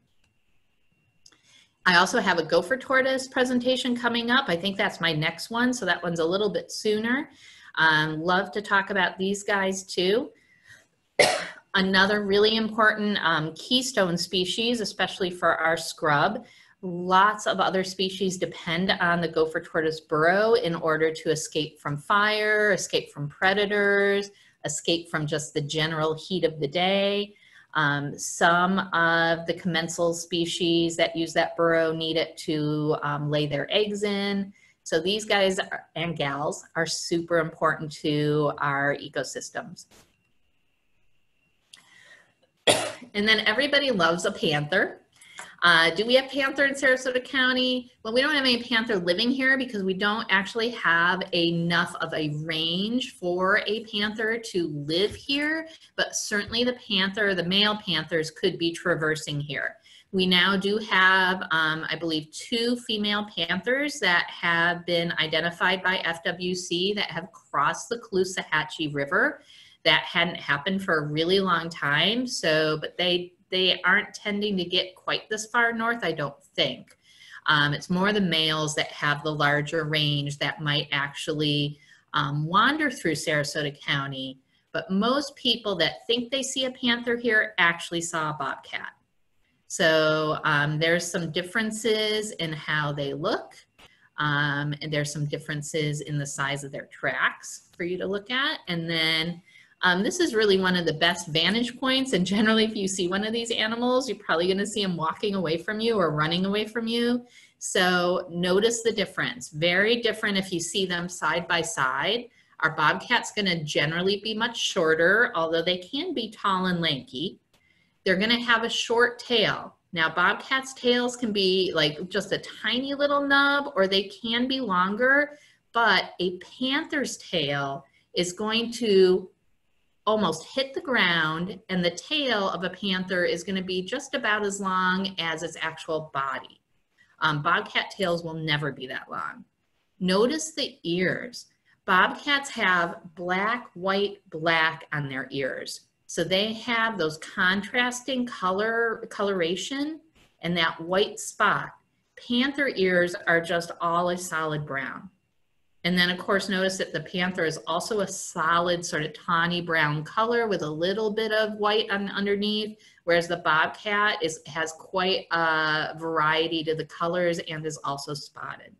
I also have a gopher tortoise presentation coming up. I think that's my next one, so that one's a little bit sooner. Love to talk about these guys too. Another really important keystone species, especially for our scrub. Lots of other species depend on the gopher tortoise burrow in order to escape from fire, escape from predators, escape from just the general heat of the day. Some of the commensal species that use that burrow need it to lay their eggs in. So these guys and gals are super important to our ecosystems. And then everybody loves a panther. Do we have panther in Sarasota County? Well, we don't have any panther living here because we don't actually have enough of a range for a panther to live here, but certainly the panther, the male panthers, could be traversing here. We now do have, I believe, 2 female panthers that have been identified by FWC that have crossed the Caloosahatchee River. That hadn't happened for a really long time, so, but they aren't tending to get quite this far north, I don't think. It's more the males that have the larger range that might actually wander through Sarasota County, but most people that think they see a panther here actually saw a bobcat. So there's some differences in how they look, and there's some differences in the size of their tracks for you to look at. And then this is really one of the best vantage points, and generally if you see one of these animals, you're probably gonna see them walking away from you or running away from you. So notice the difference. Very different if you see them side by side. Our bobcat's gonna generally be much shorter, although they can be tall and lanky. They're going to have a short tail. Now, bobcats' tails can be like just a tiny little nub, or they can be longer, but a panther's tail is going to almost hit the ground, and the tail of a panther is going to be just about as long as its actual body. Bobcat tails will never be that long. Notice the ears. Bobcats have black, white, black on their ears. So they have those contrasting coloration and that white spot. Panther ears are just all a solid brown. And then of course, notice that the panther is also a solid sort of tawny brown color with a little bit of white underneath, whereas the bobcat has quite a variety to the colors and is also spotted.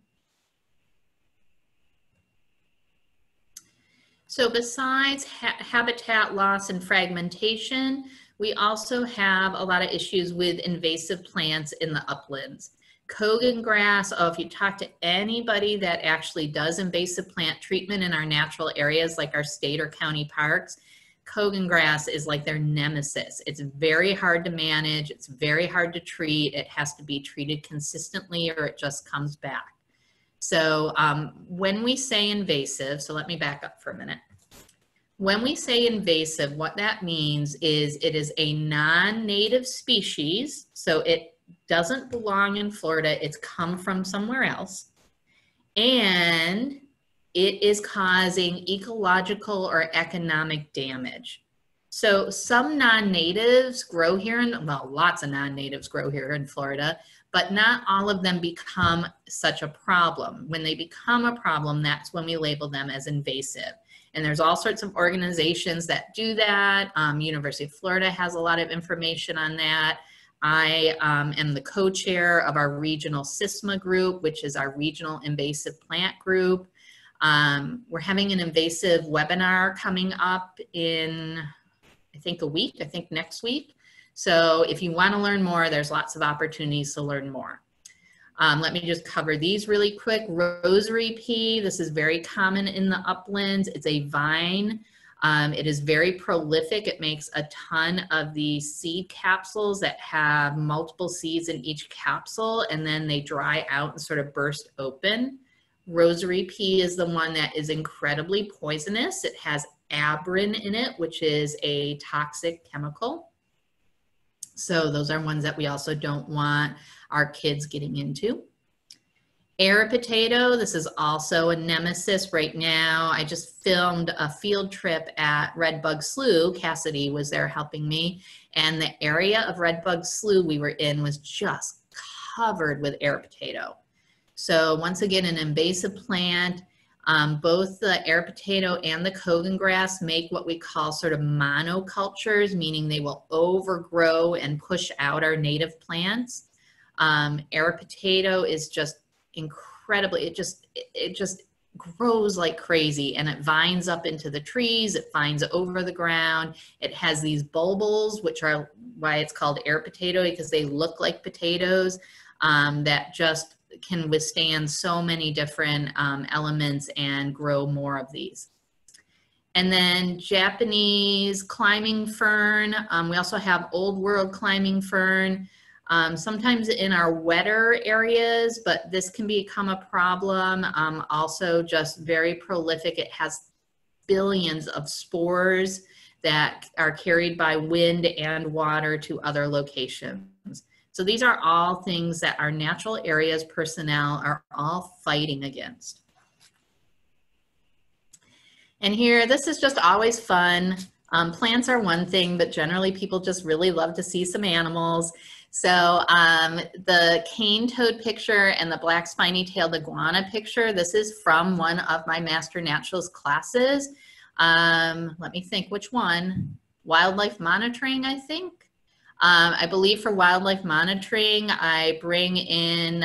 So besides habitat loss and fragmentation, we also have a lot of issues with invasive plants in the uplands. Cogon grass, if you talk to anybody that actually does invasive plant treatment in our natural areas like our state or county parks, Cogon grass is like their nemesis. It's very hard to manage, it's very hard to treat, it has to be treated consistently or it just comes back. So when we say invasive, so let me back up for a minute. When we say invasive, what that means is it is a non-native species, so it doesn't belong in Florida, it's come from somewhere else, and it is causing ecological or economic damage. So some non-natives grow here, well, lots of non-natives grow here in Florida, but not all of them become such a problem. When they become a problem, that's when we label them as invasive. And there's all sorts of organizations that do that. University of Florida has a lot of information on that. I am the co-chair of our regional CISMA group, which is our regional invasive plant group. We're having an invasive webinar coming up in, I think, a week, I think next week. So if you want to learn more, there's lots of opportunities to learn more. Let me just cover these really quick. Rosary pea, this is very common in the uplands. It's a vine. It is very prolific. It makes a ton of the seed capsules that have multiple seeds in each capsule, and then they dry out and sort of burst open. Rosary pea is the one that is incredibly poisonous. It has abrin in it, which is a toxic chemical. So those are ones that we also don't want our kids getting into. Air potato, this is also a nemesis right now. I just filmed a field trip at Redbug Slough. Cassidy was there helping me. And the area of Redbug Slough we were in was just covered with air potato. So once again, an invasive plant. Both the air potato and the Cogon grass make what we call sort of monocultures, meaning they will overgrow and push out our native plants. Air potato is just incredibly, it just grows like crazy, and it vines up into the trees, it vines over the ground. It has these bulbils, which are why it's called air potato, because they look like potatoes that just can withstand so many different elements and grow more of these. And then Japanese climbing fern. We also have old world climbing fern, sometimes in our wetter areas, but this can become a problem. Also just very prolific. It has billions of spores that are carried by wind and water to other locations. So these are all things that our natural areas personnel are all fighting against. And here, this is just always fun. Plants are one thing, but generally people just really love to see some animals. So the cane toad picture and the black spiny-tailed iguana picture, this is from one of my Master Naturalist classes. Let me think, which one? Wildlife monitoring, I think. I believe for wildlife monitoring, I bring in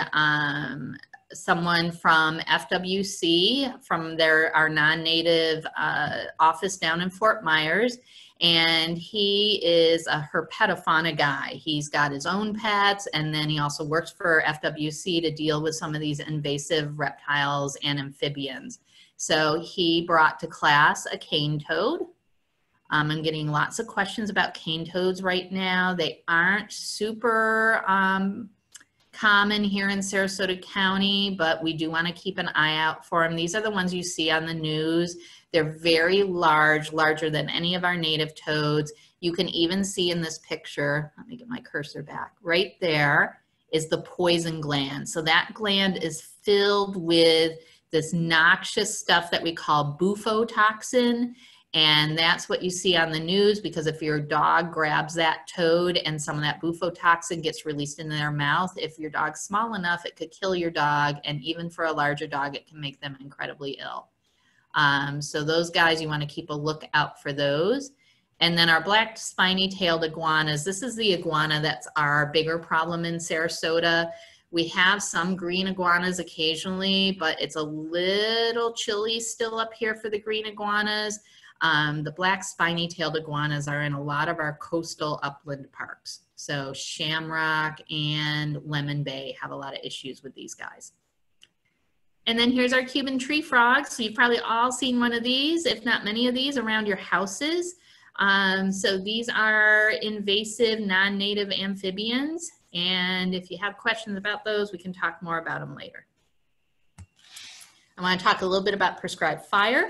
someone from FWC, from our non-native office down in Fort Myers, and he is a herpetofauna guy. He's got his own pets, and then he also works for FWC to deal with some of these invasive reptiles and amphibians. So he brought to class a cane toad. I'm getting lots of questions about cane toads right now. They aren't super common here in Sarasota County, but we do want to keep an eye out for them. These are the ones you see on the news. They're very large, larger than any of our native toads. You can even see in this picture, let me get my cursor back, right there is the poison gland. So that gland is filled with this noxious stuff that we call bufotoxin. And that's what you see on the news, because if your dog grabs that toad and some of that bufotoxin gets released into their mouth, if your dog's small enough, it could kill your dog. And even for a larger dog, it can make them incredibly ill. So those guys, you want to keep a lookout for those. And then our black spiny-tailed iguanas. This is the iguana that's our bigger problem in Sarasota. We have some green iguanas occasionally, but it's a little chilly still up here for the green iguanas. The black spiny-tailed iguanas are in a lot of our coastal upland parks. So Shamrock and Lemon Bay have a lot of issues with these guys. And then here's our Cuban tree frogs. So you've probably all seen one of these, if not many of these, around your houses. So these are invasive, non-native amphibians. And if you have questions about those, we can talk more about them later. I want to talk a little bit about prescribed fire.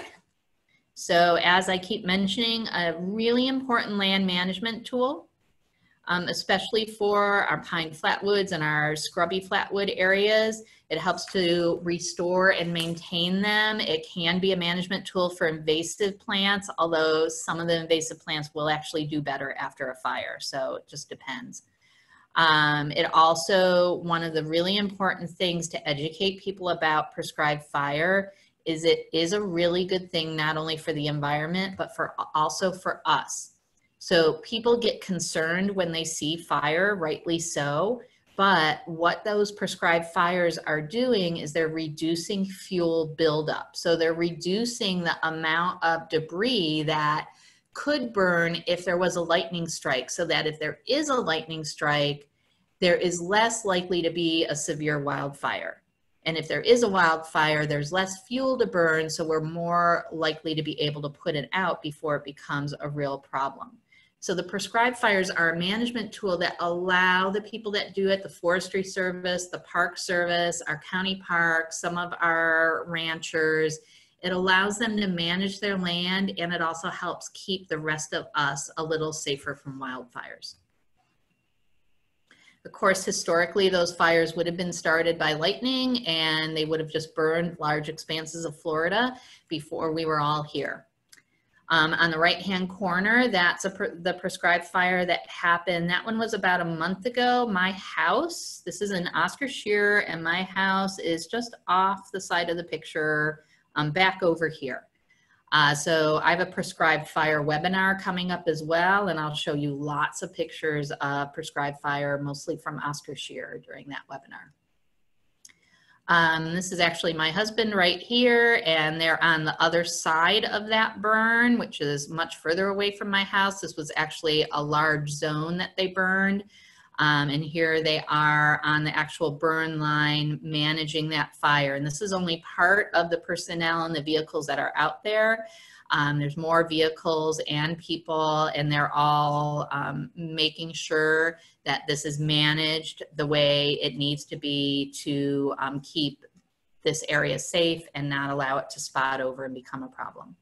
So as I keep mentioning, a really important land management tool, especially for our pine flatwoods and our scrubby flatwood areas. It helps to restore and maintain them. It can be a management tool for invasive plants, although some of the invasive plants will actually do better after a fire, so it just depends. It also, one of the really important things to educate people about prescribed fire is it is a really good thing, not only for the environment, but for also for us. So people get concerned when they see fire, rightly so, but what those prescribed fires are doing is they're reducing fuel buildup. So they're reducing the amount of debris that could burn if there was a lightning strike, so that if there is a lightning strike, there is less likely to be a severe wildfire. And if there is a wildfire, there's less fuel to burn, so we're more likely to be able to put it out before it becomes a real problem. So the prescribed fires are a management tool that allow the people that do it, the forestry service, the park service, our county parks, some of our ranchers, it allows them to manage their land, and it also helps keep the rest of us a little safer from wildfires. Of course, historically, those fires would have been started by lightning, and they would have just burned large expanses of Florida before we were all here. On the right-hand corner, that's the prescribed fire that happened. That one was about a month ago. My house, this is in Oscar Scherer, and my house is just off the side of the picture. Back over here. So I have a prescribed fire webinar coming up as well, and I'll show you lots of pictures of prescribed fire, mostly from Oscar Scherer during that webinar. This is actually my husband right here, and they're on the other side of that burn, which is much further away from my house. This was actually a large zone that they burned. And here they are on the actual burn line managing that fire. And this is only part of the personnel and the vehicles that are out there. There's more vehicles and people, and they're all making sure that this is managed the way it needs to be to keep this area safe and not allow it to spot over and become a problem.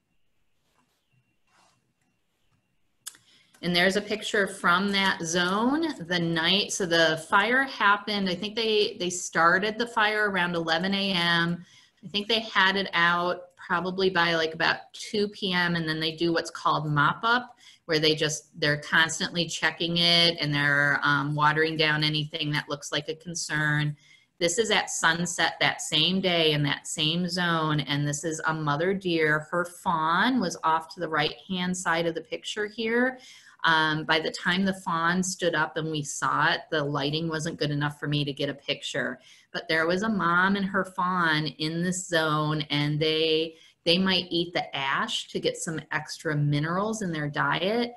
And there's a picture from that zone the night. So the fire happened, I think they started the fire around 11 a.m. I think they had it out probably by like about 2 p.m. And then they do what's called mop up, where they're constantly checking it, and they're watering down anything that looks like a concern. This is at sunset that same day in that same zone. And this is a mother deer. Her fawn was off to the right-hand side of the picture here. By the time the fawn stood up and we saw it, the lighting wasn't good enough for me to get a picture. But there was a mom and her fawn in this zone, and they might eat the ash to get some extra minerals in their diet.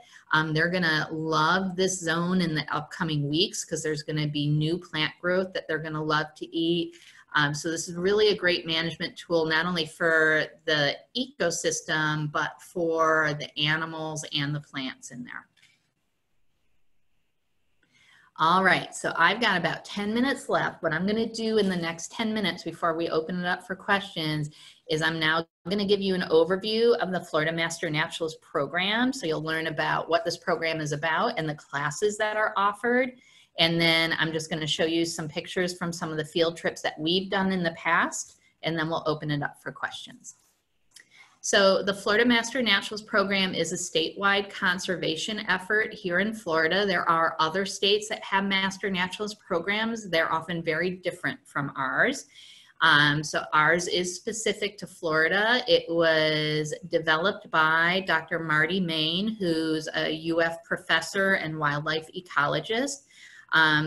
They're gonna love this zone in the upcoming weeks because there's gonna be new plant growth that they're gonna love to eat. So this is really a great management tool, not only for the ecosystem, but for the animals and the plants in there. All right, so I've got about 10 minutes left. What I'm gonna do in the next 10 minutes before we open it up for questions is I'm now gonna give you an overview of the Florida Master Naturalist Program. So you'll learn about what this program is about and the classes that are offered. And then I'm just gonna show you some pictures from some of the field trips that we've done in the past, and then we'll open it up for questions. So the Florida Master Naturalist Program is a statewide conservation effort here in Florida. There are other states that have Master Naturalist Programs. They're often very different from ours. So ours is specific to Florida. It was developed by Dr. Marty Main, who's a UF professor and wildlife ecologist.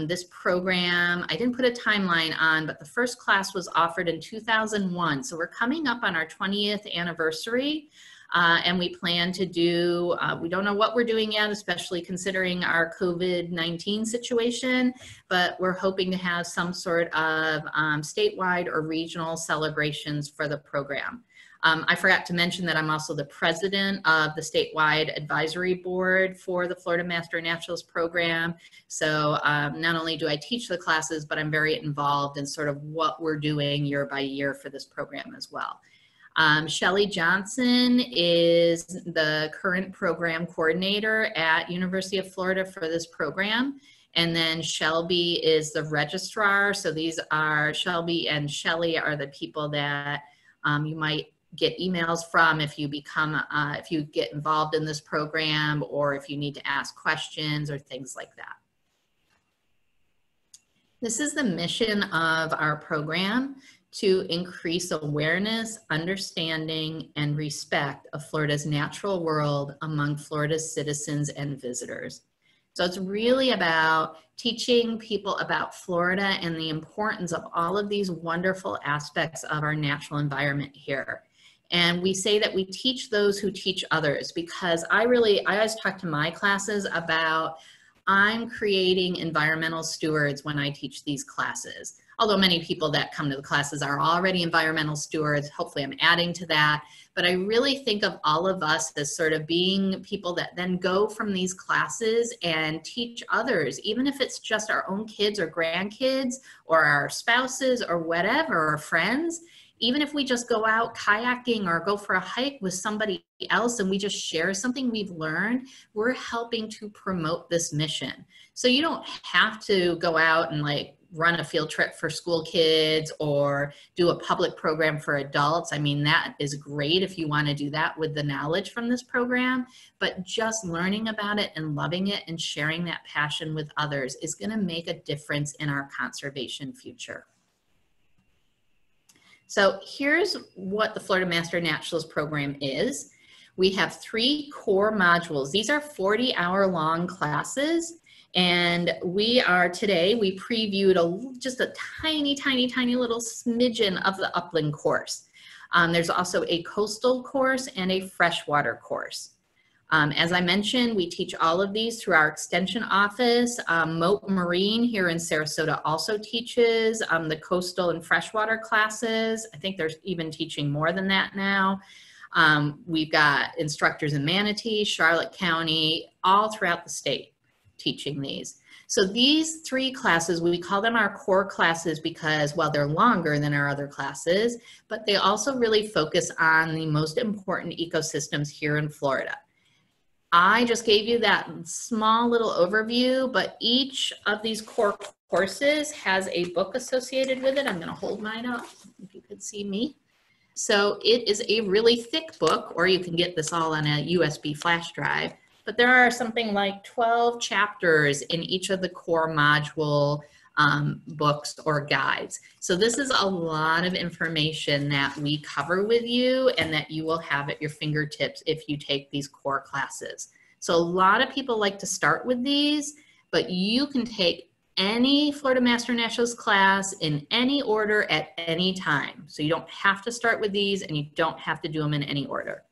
This program, I didn't put a timeline on, but the first class was offered in 2001. So we're coming up on our 20th anniversary, and we plan to do, we don't know what we're doing yet, especially considering our COVID-19 situation, but we're hoping to have some sort of statewide or regional celebrations for the program. I forgot to mention that I'm also the president of the statewide advisory board for the Florida Master Naturalist Program. So not only do I teach the classes, but I'm very involved in sort of what we're doing year by year for this program as well. Shelley Johnson is the current program coordinator at University of Florida for this program. And then Shelby is the registrar. So these are, Shelby and Shelley are the people that you might get emails from if you become, if you get involved in this program or if you need to ask questions or things like that. This is the mission of our program: to increase awareness, understanding, and respect of Florida's natural world among Florida's citizens and visitors. So it's really about teaching people about Florida and the importance of all of these wonderful aspects of our natural environment here. And we say that we teach those who teach others, because I always talk to my classes about, I'm creating environmental stewards when I teach these classes. Although many people that come to the classes are already environmental stewards, hopefully I'm adding to that. But I really think of all of us as sort of being people that then go from these classes and teach others, even if it's just our own kids or grandkids or our spouses or whatever, or friends. Even if we just go out kayaking or go for a hike with somebody else and we just share something we've learned, we're helping to promote this mission. So you don't have to go out and like run a field trip for school kids or do a public program for adults. I mean, that is great if you want to do that with the knowledge from this program, but just learning about it and loving it and sharing that passion with others is going to make a difference in our conservation future. So here's what the Florida Master Naturalist Program is. We have 3 core modules. These are 40-hour-long classes. And we are today, we previewed just a tiny, tiny, tiny little smidgen of the upland course. There's also a coastal course and a freshwater course. As I mentioned, we teach all of these through our extension office. Moat Marine here in Sarasota also teaches the coastal and freshwater classes. I think they're even teaching more than that now. We've got instructors in Manatee, Charlotte County, all throughout the state teaching these. So these 3 classes, we call them our core classes because, well, they're longer than our other classes, but they also really focus on the most important ecosystems here in Florida. I just gave you that small little overview, but each of these core courses has a book associated with it. I'm gonna hold mine up if you could see me. So it is a really thick book, or you can get this all on a USB flash drive. But there are something like 12 chapters in each of the core module books or guides. So this is a lot of information that we cover with you and that you will have at your fingertips if you take these core classes. So a lot of people like to start with these, but you can take any Florida Master Naturalist class in any order at any time. So you don't have to start with these and you don't have to do them in any order.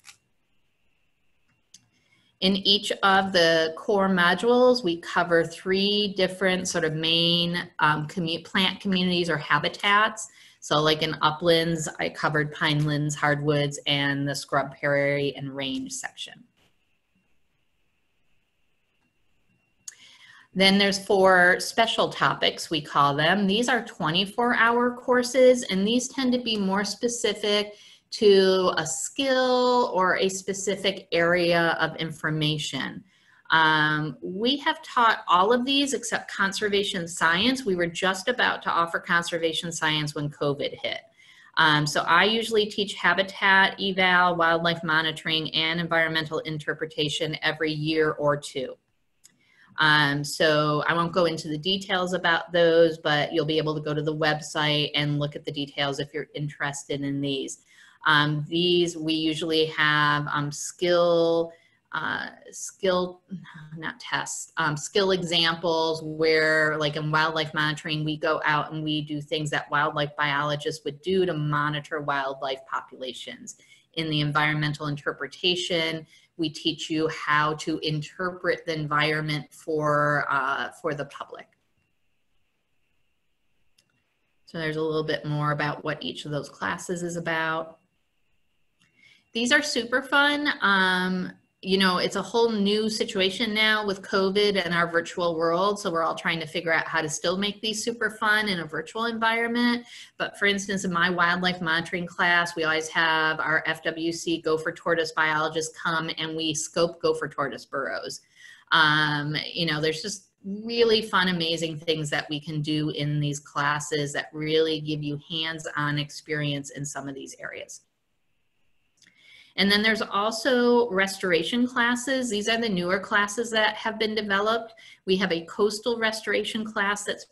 In each of the core modules, we cover 3 different sort of main plant communities or habitats. So like in uplands, I covered pinelands, hardwoods, and the scrub prairie and range section. Then there's 4 special topics, we call them. These are 24-hour courses, and these tend to be more specific to a skill or a specific area of information. We have taught all of these except conservation science. We were just about to offer conservation science when COVID hit. So I usually teach habitat, eval, wildlife monitoring, and environmental interpretation every year or 2. So I won't go into the details about those, but you'll be able to go to the website and look at the details if you're interested in these. These we usually have skill examples where, like in wildlife monitoring, we go out and we do things that wildlife biologists would do to monitor wildlife populations. In the environmental interpretation, we teach you how to interpret the environment for the public. So there's a little bit more about what each of those classes is about. These are super fun. You know, it's a whole new situation now with COVID and our virtual world. So we're all trying to figure out how to still make these super fun in a virtual environment. But for instance, in my wildlife monitoring class, we always have our FWC gopher tortoise biologists come and we scope gopher tortoise burrows. You know, there's just really fun, amazing things that we can do in these classes that really give you hands-on experience in some of these areas. And then there's also restoration classes. These are the newer classes that have been developed. We have a coastal restoration class that's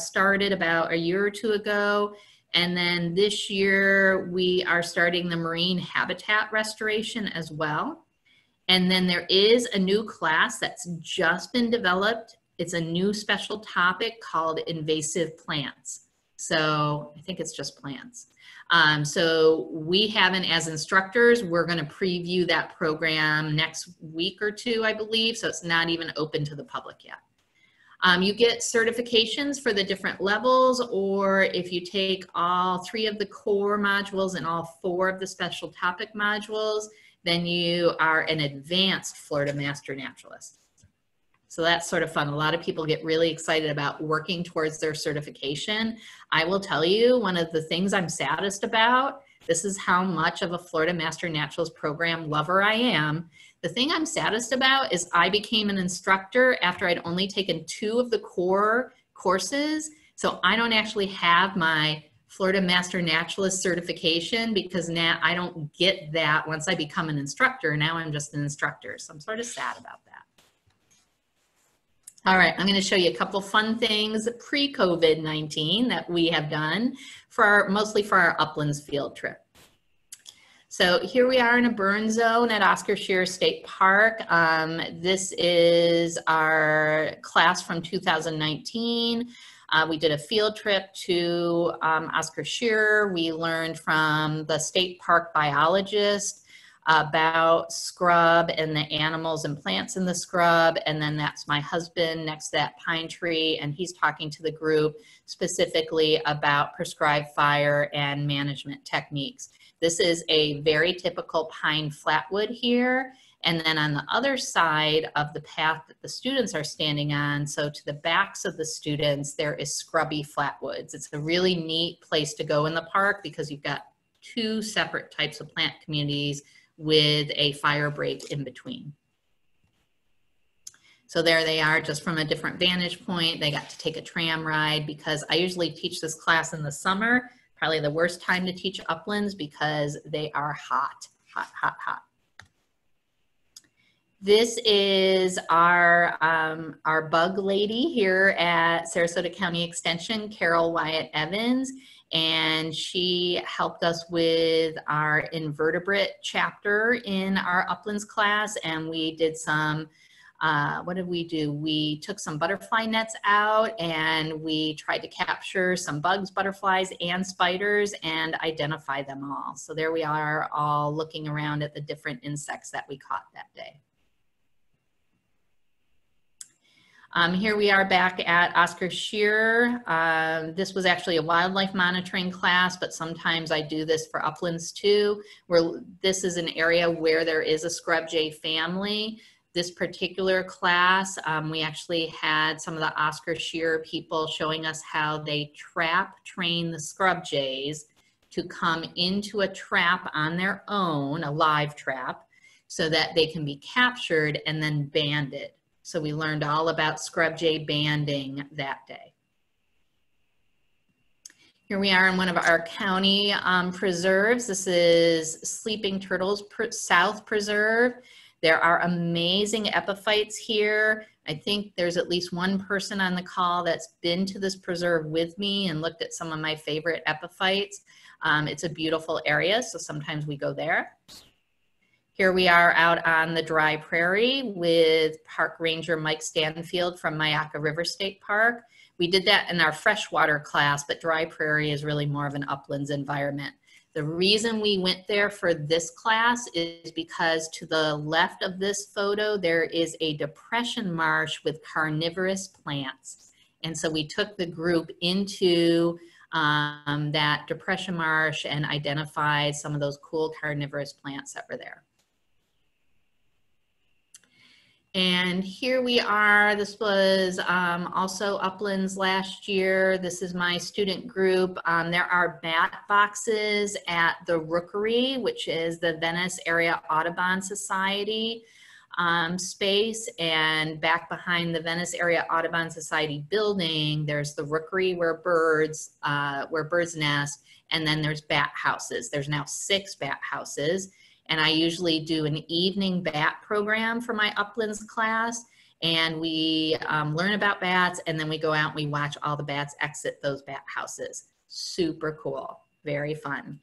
started about a year or two ago. And then this year we are starting the marine habitat restoration as well. And then there is a new class that's just been developed. It's a new special topic called invasive plants. So I think it's just plants. So we haven't, as instructors, we're going to preview that program next week or two, I believe. So it's not even open to the public yet. You get certifications for the different levels, or if you take all three of the core modules and all four of the special topic modules, then you are an advanced Florida Master Naturalist. So that's sort of fun. A lot of people get really excited about working towards their certification. I will tell you, one of the things I'm saddest about, this is how much of a Florida Master Naturalist Program lover I am. The thing I'm saddest about is I became an instructor after I'd only taken two of the core courses. So I don't actually have my Florida Master Naturalist certification because now I don't get that once I become an instructor. Now I'm just an instructor. So I'm sort of sad about that. All right, I'm going to show you a couple fun things pre-COVID-19 that we have done for our, mostly for our uplands field trip. So here we are in a burn zone at Oscar Scherer State Park. This is our class from 2019. We did a field trip to Oscar Scherer. We learned from the state park biologist about scrub and the animals and plants in the scrub. And then that's my husband next to that pine tree. And he's talking to the group specifically about prescribed fire and management techniques. This is a very typical pine flatwood here. And then on the other side of the path that the students are standing on, so to the backs of the students, there is scrubby flatwoods. It's a really neat place to go in the park because you've got two separate types of plant communities with a fire break in between. So there they are, just from a different vantage point. They got to take a tram ride because I usually teach this class in the summer, probably the worst time to teach uplands because they are hot, hot, hot, hot. This is our bug lady here at Sarasota County Extension, Carol Wyatt Evans. And she helped us with our invertebrate chapter in our uplands class. And we did some, what did we do? We took some butterfly nets out and we tried to capture some bugs, butterflies, and spiders and identify them all. So there we are all looking around at the different insects that we caught that day. Here we are back at Oscar Scherer. This was actually a wildlife monitoring class, but sometimes I do this for uplands too, where this is an area where there is a scrub jay family. This particular class, we actually had some of the Oscar Scherer people showing us how they trap train the scrub jays to come into a trap on their own, a live trap, so that they can be captured and then banded. So we learned all about scrub jay banding that day. Here we are in one of our county preserves. This is Sleeping Turtles South Preserve. There are amazing epiphytes here. I think there's at least one person on the call that's been to this preserve with me and looked at some of my favorite epiphytes. It's a beautiful area, so sometimes we go there. Here we are out on the dry prairie with Park Ranger Mike Stanfield from Mayaca River State Park. We did that in our freshwater class, but dry prairie is really more of an uplands environment. The reason we went there for this class is because to the left of this photo, there is a depression marsh with carnivorous plants. And so we took the group into that depression marsh and identify some of those cool carnivorous plants that were there. And here we are. This was also uplands last year. This is my student group. There are bat boxes at the Rookery, which is the Venice Area Audubon Society space. And back behind the Venice Area Audubon Society building, there's the Rookery where birds nest. And then there's bat houses. There's now 6 bat houses. And I usually do an evening bat program for my uplands class, and we learn about bats, and then we go out and we watch all the bats exit those bat houses. Super cool, very fun.